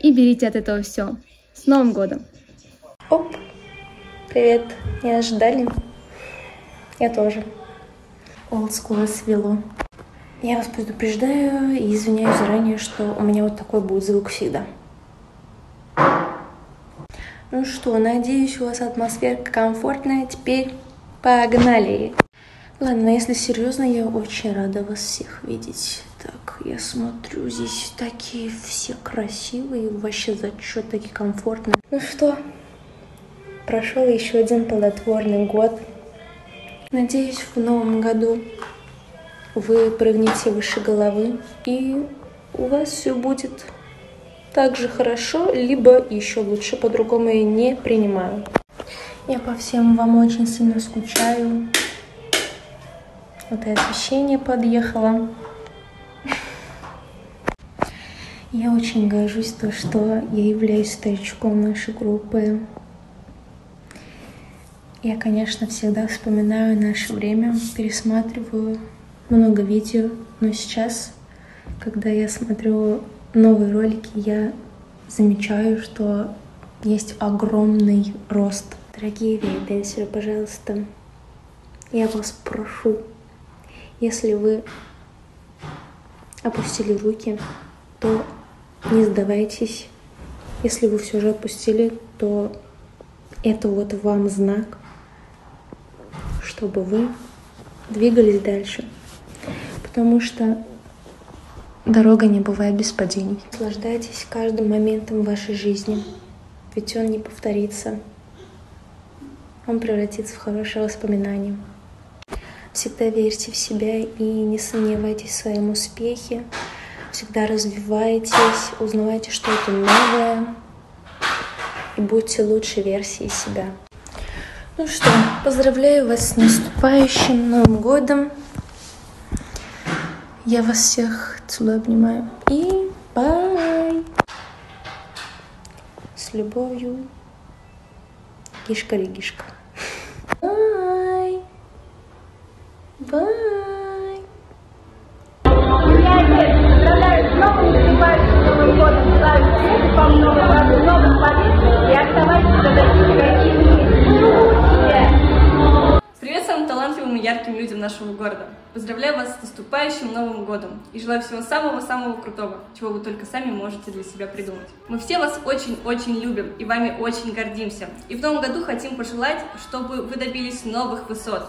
и берите от этого все. С Новым годом! Оп! Привет! Не ожидали? Я тоже. Олдскула свело. Я вас предупреждаю и извиняюсь заранее, что у меня вот такой будет звук всегда. Ну что, надеюсь, у вас атмосферка комфортная. Теперь погнали! Ладно, если серьезно, я очень рада вас всех видеть. Так, я смотрю, здесь такие все красивые, вообще зачет, такие комфортные. Ну что, прошел еще один плодотворный год. Надеюсь, в новом году вы прыгнете выше головы, и у вас все будет так же хорошо, либо еще лучше, по-другому я не принимаю. Я по всем вам очень сильно скучаю. Вот и освещение подъехало. Я очень горжусь то, что я являюсь старичком нашей группы. Я, конечно, всегда вспоминаю наше время, пересматриваю много видео, но сейчас, когда я смотрю новые ролики, я замечаю, что есть огромный рост. Дорогие V.I.Dance, пожалуйста, я вас прошу. Если вы опустили руки, то не сдавайтесь. Если вы все же опустили, то это вот вам знак, чтобы вы двигались дальше. Потому что дорога не бывает без падений. Наслаждайтесь каждым моментом вашей жизни, ведь он не повторится. Он превратится в хорошее воспоминание. Всегда верьте в себя и не сомневайтесь в своем успехе. Всегда развивайтесь, узнавайте что-то новое и будьте лучшей версией себя. Ну что, поздравляю вас с наступающим Новым годом. Я вас всех отсюда обнимаю. И бай! С любовью. Кишка-легишка. Бай! Бай! Поздравляю с новым наступающим Новым годом. Желаю всех вам новых радостей, новых побед. И оставайтесь задачи. Привет самым талантливым и ярким людям нашего города. Поздравляю вас с наступающим Новым годом и желаю всего самого-самого крутого, чего вы только сами можете для себя придумать. Мы все вас очень-очень любим и вами очень гордимся. И в новом году хотим пожелать, чтобы вы добились новых высот.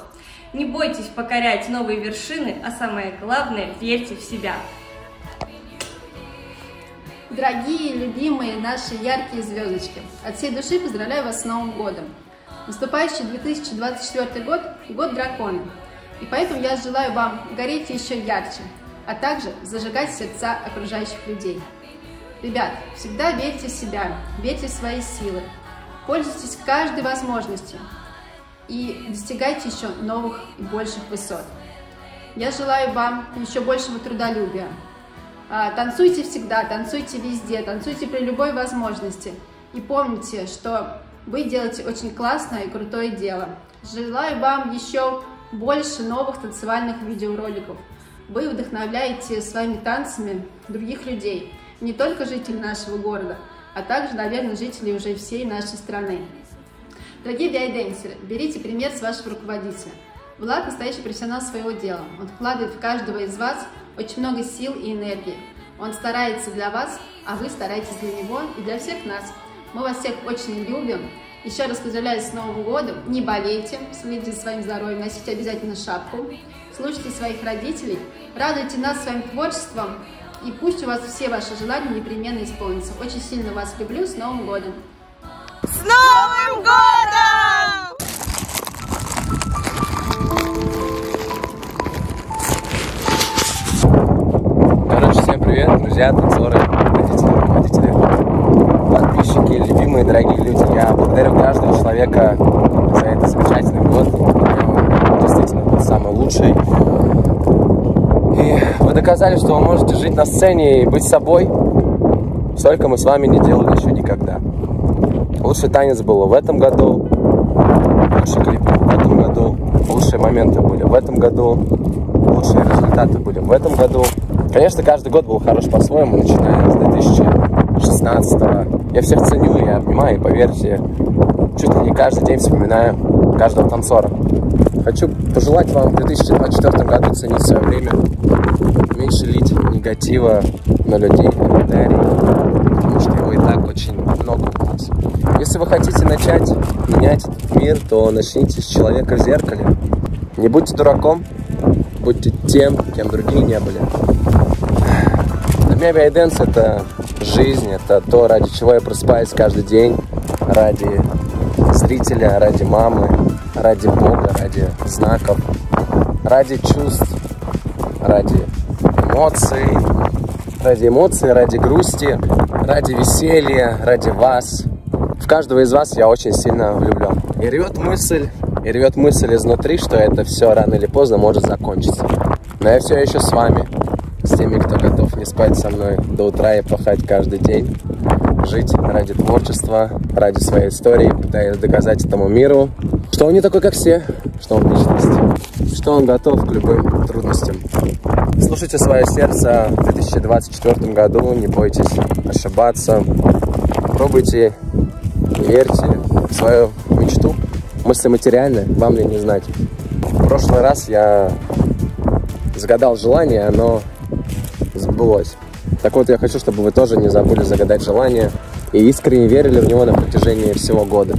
Не бойтесь покорять новые вершины, а самое главное – верьте в себя. Дорогие, любимые наши яркие звездочки, от всей души поздравляю вас с Новым годом. Наступающий 2024 год – год дракона. И поэтому я желаю вам гореть еще ярче, а также зажигать сердца окружающих людей. Ребят, всегда верьте в себя, верьте в свои силы, пользуйтесь каждой возможностью и достигайте еще новых и больших высот. Я желаю вам еще большего трудолюбия. Танцуйте всегда, танцуйте везде, танцуйте при любой возможности. И помните, что вы делаете очень классное и крутое дело. Желаю вам еще больше новых танцевальных видеороликов. Вы вдохновляете своими танцами других людей, не только жителей нашего города, а также, наверное, жителей уже всей нашей страны. Дорогие V.I.Dance-еры, берите пример с вашего руководителя. Влад – настоящий профессионал своего дела. Он вкладывает в каждого из вас очень много сил и энергии. Он старается для вас, а вы стараетесь для него и для всех нас. Мы вас всех очень любим. Еще раз поздравляю с Новым годом, не болейте, следите за своим здоровьем, носите обязательно шапку, слушайте своих родителей, радуйте нас своим творчеством, и пусть у вас все ваши желания непременно исполнятся. Очень сильно вас люблю, с Новым годом! С Новым годом! Короче, всем привет, друзья, танцоры, родители, подписчики, любимые, дорогие люди, я благодарю каждого человека за этот замечательный год, он действительно был самый лучший, и вы доказали, что вы можете жить на сцене и быть собой, столько мы с вами не делали еще никогда. Лучший танец был в этом году, лучший клип в этом году, лучшие моменты были в этом году, лучшие результаты были в этом году. Конечно, каждый год был хорош по-своему, начиная с 2016 15-го. Я всех ценю, я обнимаю, и поверьте, чуть ли не каждый день вспоминаю каждого танцора. Хочу пожелать вам в 2024 году ценить свое время, меньше лить негатива на людей, комментарии, потому что его и так очень много у нас. Если вы хотите начать менять этот мир, то начните с человека в зеркале. Не будьте дураком, будьте тем, кем другие не были. Для меня V.I.Dance — это жизнь, это то, ради чего я просыпаюсь каждый день, ради зрителя, ради мамы, ради Бога, ради знаков, ради чувств, ради эмоций, ради грусти, ради веселья, ради вас. В каждого из вас я очень сильно влюблен. И рвет мысль изнутри, что это все рано или поздно может закончиться. Но я все еще с вами, с теми, кто готов не спать со мной до утра и пахать каждый день. Жить ради творчества, ради своей истории, пытаясь доказать этому миру, что он не такой, как все, что он личность, что он готов к любым трудностям. Слушайте свое сердце в 2024 году, не бойтесь ошибаться, пробуйте, верьте в свою мечту. Мысли материальны, вам ли не знать. В прошлый раз я загадал желание, оно сбылось. Так вот, я хочу, чтобы вы тоже не забыли загадать желание и искренне верили в него на протяжении всего года.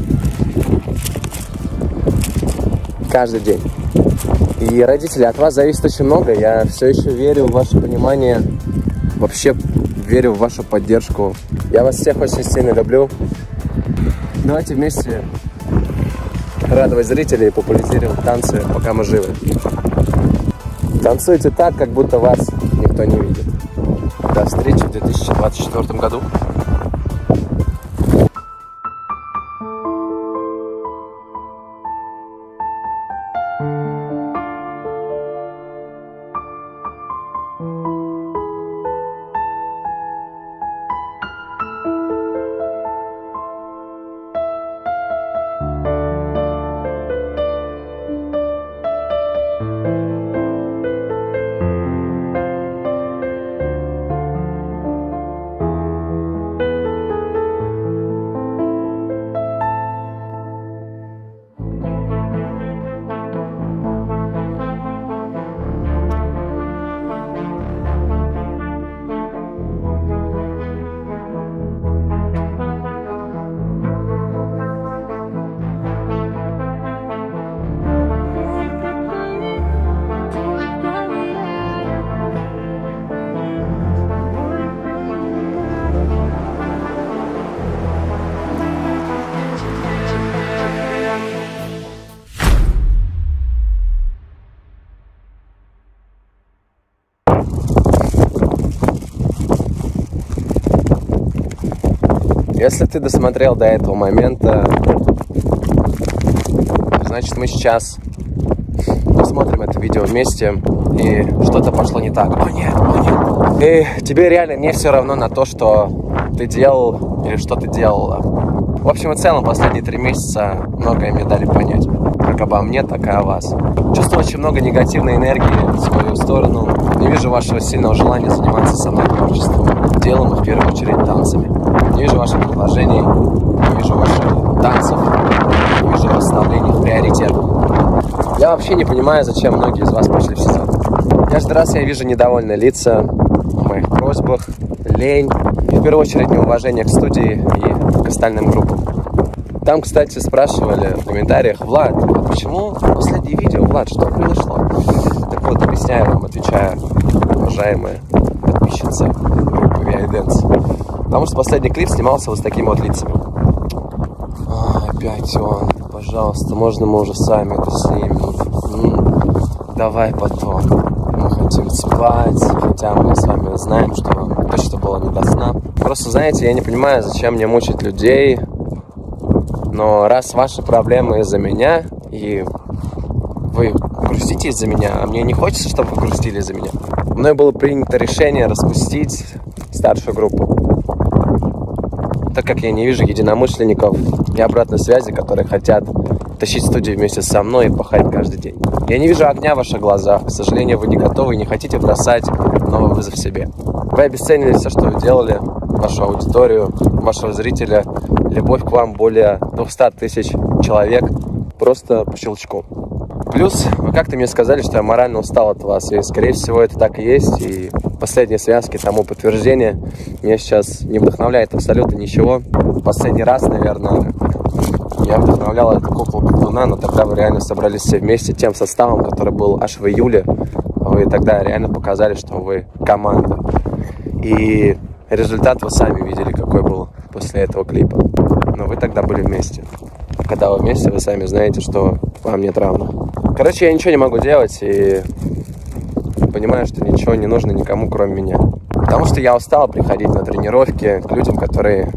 Каждый день. И, родители, от вас зависит очень много. Я все еще верю в ваше понимание, вообще верю в вашу поддержку. Я вас всех очень сильно люблю. Давайте вместе радовать зрителей и популяризировать танцы, пока мы живы. Танцуйте так, как будто вас никто не видит. До встречи в 2024 году. Если ты досмотрел до этого момента, значит, мы сейчас посмотрим это видео вместе, и что-то пошло не так. О нет, о нет. И тебе реально не все равно на то, что ты делал или что ты делала. В общем и целом, последние 3 месяца многое мне дали понять. Как обо мне, так и о вас. Чувствую очень много негативной энергии в свою сторону. Не вижу вашего сильного желания заниматься со мной творчеством, делом и в первую очередь танцами. Не вижу ваших предложений, не вижу ваших танцев, не вижу восстановления приоритетов. Я вообще не понимаю, зачем многие из вас пошли в сезон. Каждый раз я вижу недовольные лица в моих просьбах, лень, и в первую очередь неуважение к студии и к остальным группам. Там, кстати, спрашивали в комментариях: Влад, а почему последнее видео, Влад, что произошло? Так вот, объясняю вам, отвечаю, уважаемые подписчицы группы V.I.Dance. Потому что последний клип снимался вот с такими вот лицами. Опять он. Пожалуйста, можно мы уже сами это снимем? Давай потом. Мы хотим спать. Хотя мы с вами знаем, что вам точно было не до сна. Просто, знаете, я не понимаю, зачем мне мучить людей. Но раз ваши проблемы из-за меня, и вы грустите из-за меня, а мне не хочется, чтобы вы грустили из-за меня. Мной было принято решение распустить старшую группу. Так как я не вижу единомышленников и обратной связи, которые хотят тащить студию вместе со мной и пахать каждый день. Я не вижу огня в ваших глазах. К сожалению, вы не готовы и не хотите бросать новый вызов себе. Вы обесценили все, что вы делали. вашу аудиторию, вашего зрителя. Любовь к вам более 200 тысяч человек просто по щелчку. Плюс вы как-то мне сказали, что я морально устал от вас, и, скорее всего, это так и есть, и последние связки тому подтверждение. Меня сейчас не вдохновляет абсолютно ничего. В последний раз, наверное, я вдохновлял эту куклу Петуна, но тогда вы реально собрались все вместе тем составом, который был аж в июле. Вы тогда реально показали, что вы команда. И результат вы сами видели, какой был после этого клипа. Но вы тогда были вместе. Когда вы вместе, вы сами знаете, что вам нет равных. Короче, я ничего не могу делать и понимаю, что ничего не нужно никому, кроме меня. Потому что я устал приходить на тренировки к людям, которые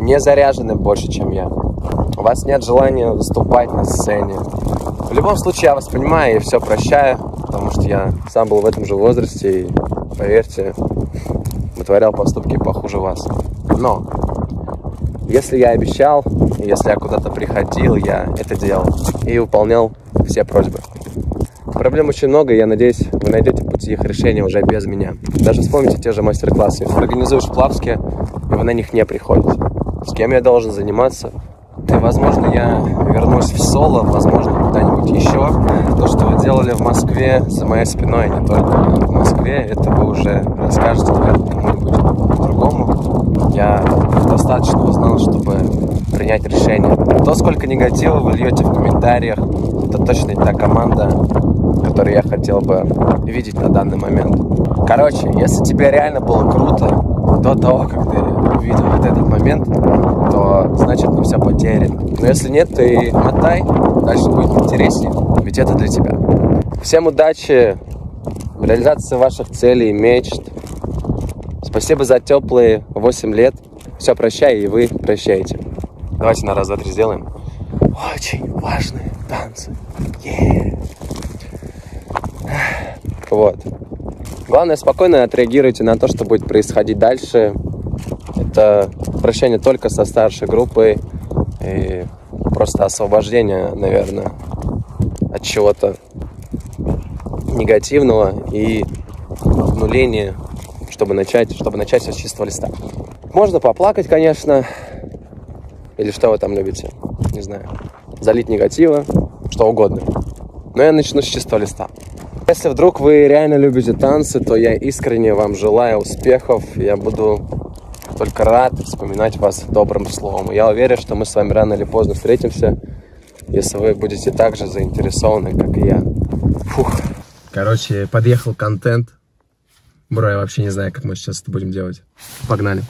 не заряжены больше, чем я. У вас нет желания выступать на сцене. В любом случае, я вас понимаю и все прощаю, потому что я сам был в этом же возрасте и, поверьте, вытворял поступки похуже вас. Но если я обещал, если я куда-то приходил, я это делал и выполнял все просьбы. Проблем очень много, и я надеюсь, вы найдете пути их решения уже без меня. Даже вспомните те же мастер-классы. Если организуешь в Плавске, вы на них не приходите. С кем я должен заниматься? И, возможно, я вернусь в соло, возможно, куда-нибудь еще. То, что вы делали в Москве за моей спиной, не только в Москве, это вы уже расскажете кому-нибудь другому. Я достаточно узнал, чтобы принять решение. То, сколько негатива вы льете в комментариях, это точно не та команда, которую я хотел бы видеть на данный момент. Короче, если тебе реально было круто до того, как ты увидел вот этот момент, то значит не все потеряно. Но если нет, ты мотай, дальше будет интереснее, ведь это для тебя. Всем удачи в реализации ваших целей и мечт. Спасибо за теплые 8 лет. Все, прощай, и вы прощаете. Давайте на раз, два, три сделаем. Очень важные танцы. Yeah. Вот. Главное, спокойно отреагируйте на то, что будет происходить дальше. Это прощение только со старшей группой и просто освобождение, наверное, от чего-то негативного и обнуление, чтобы начать все с чистого листа. Можно поплакать, конечно, или что вы там любите, не знаю, залить негатива, что угодно. Но я начну с чистого листа. Если вдруг вы реально любите танцы, то я искренне вам желаю успехов. Я буду только рад вспоминать вас добрым словом. Я уверен, что мы с вами рано или поздно встретимся, если вы будете так же заинтересованы, как и я. Фух. Короче, подъехал контент. Бро, я вообще не знаю, как мы сейчас это будем делать. Погнали.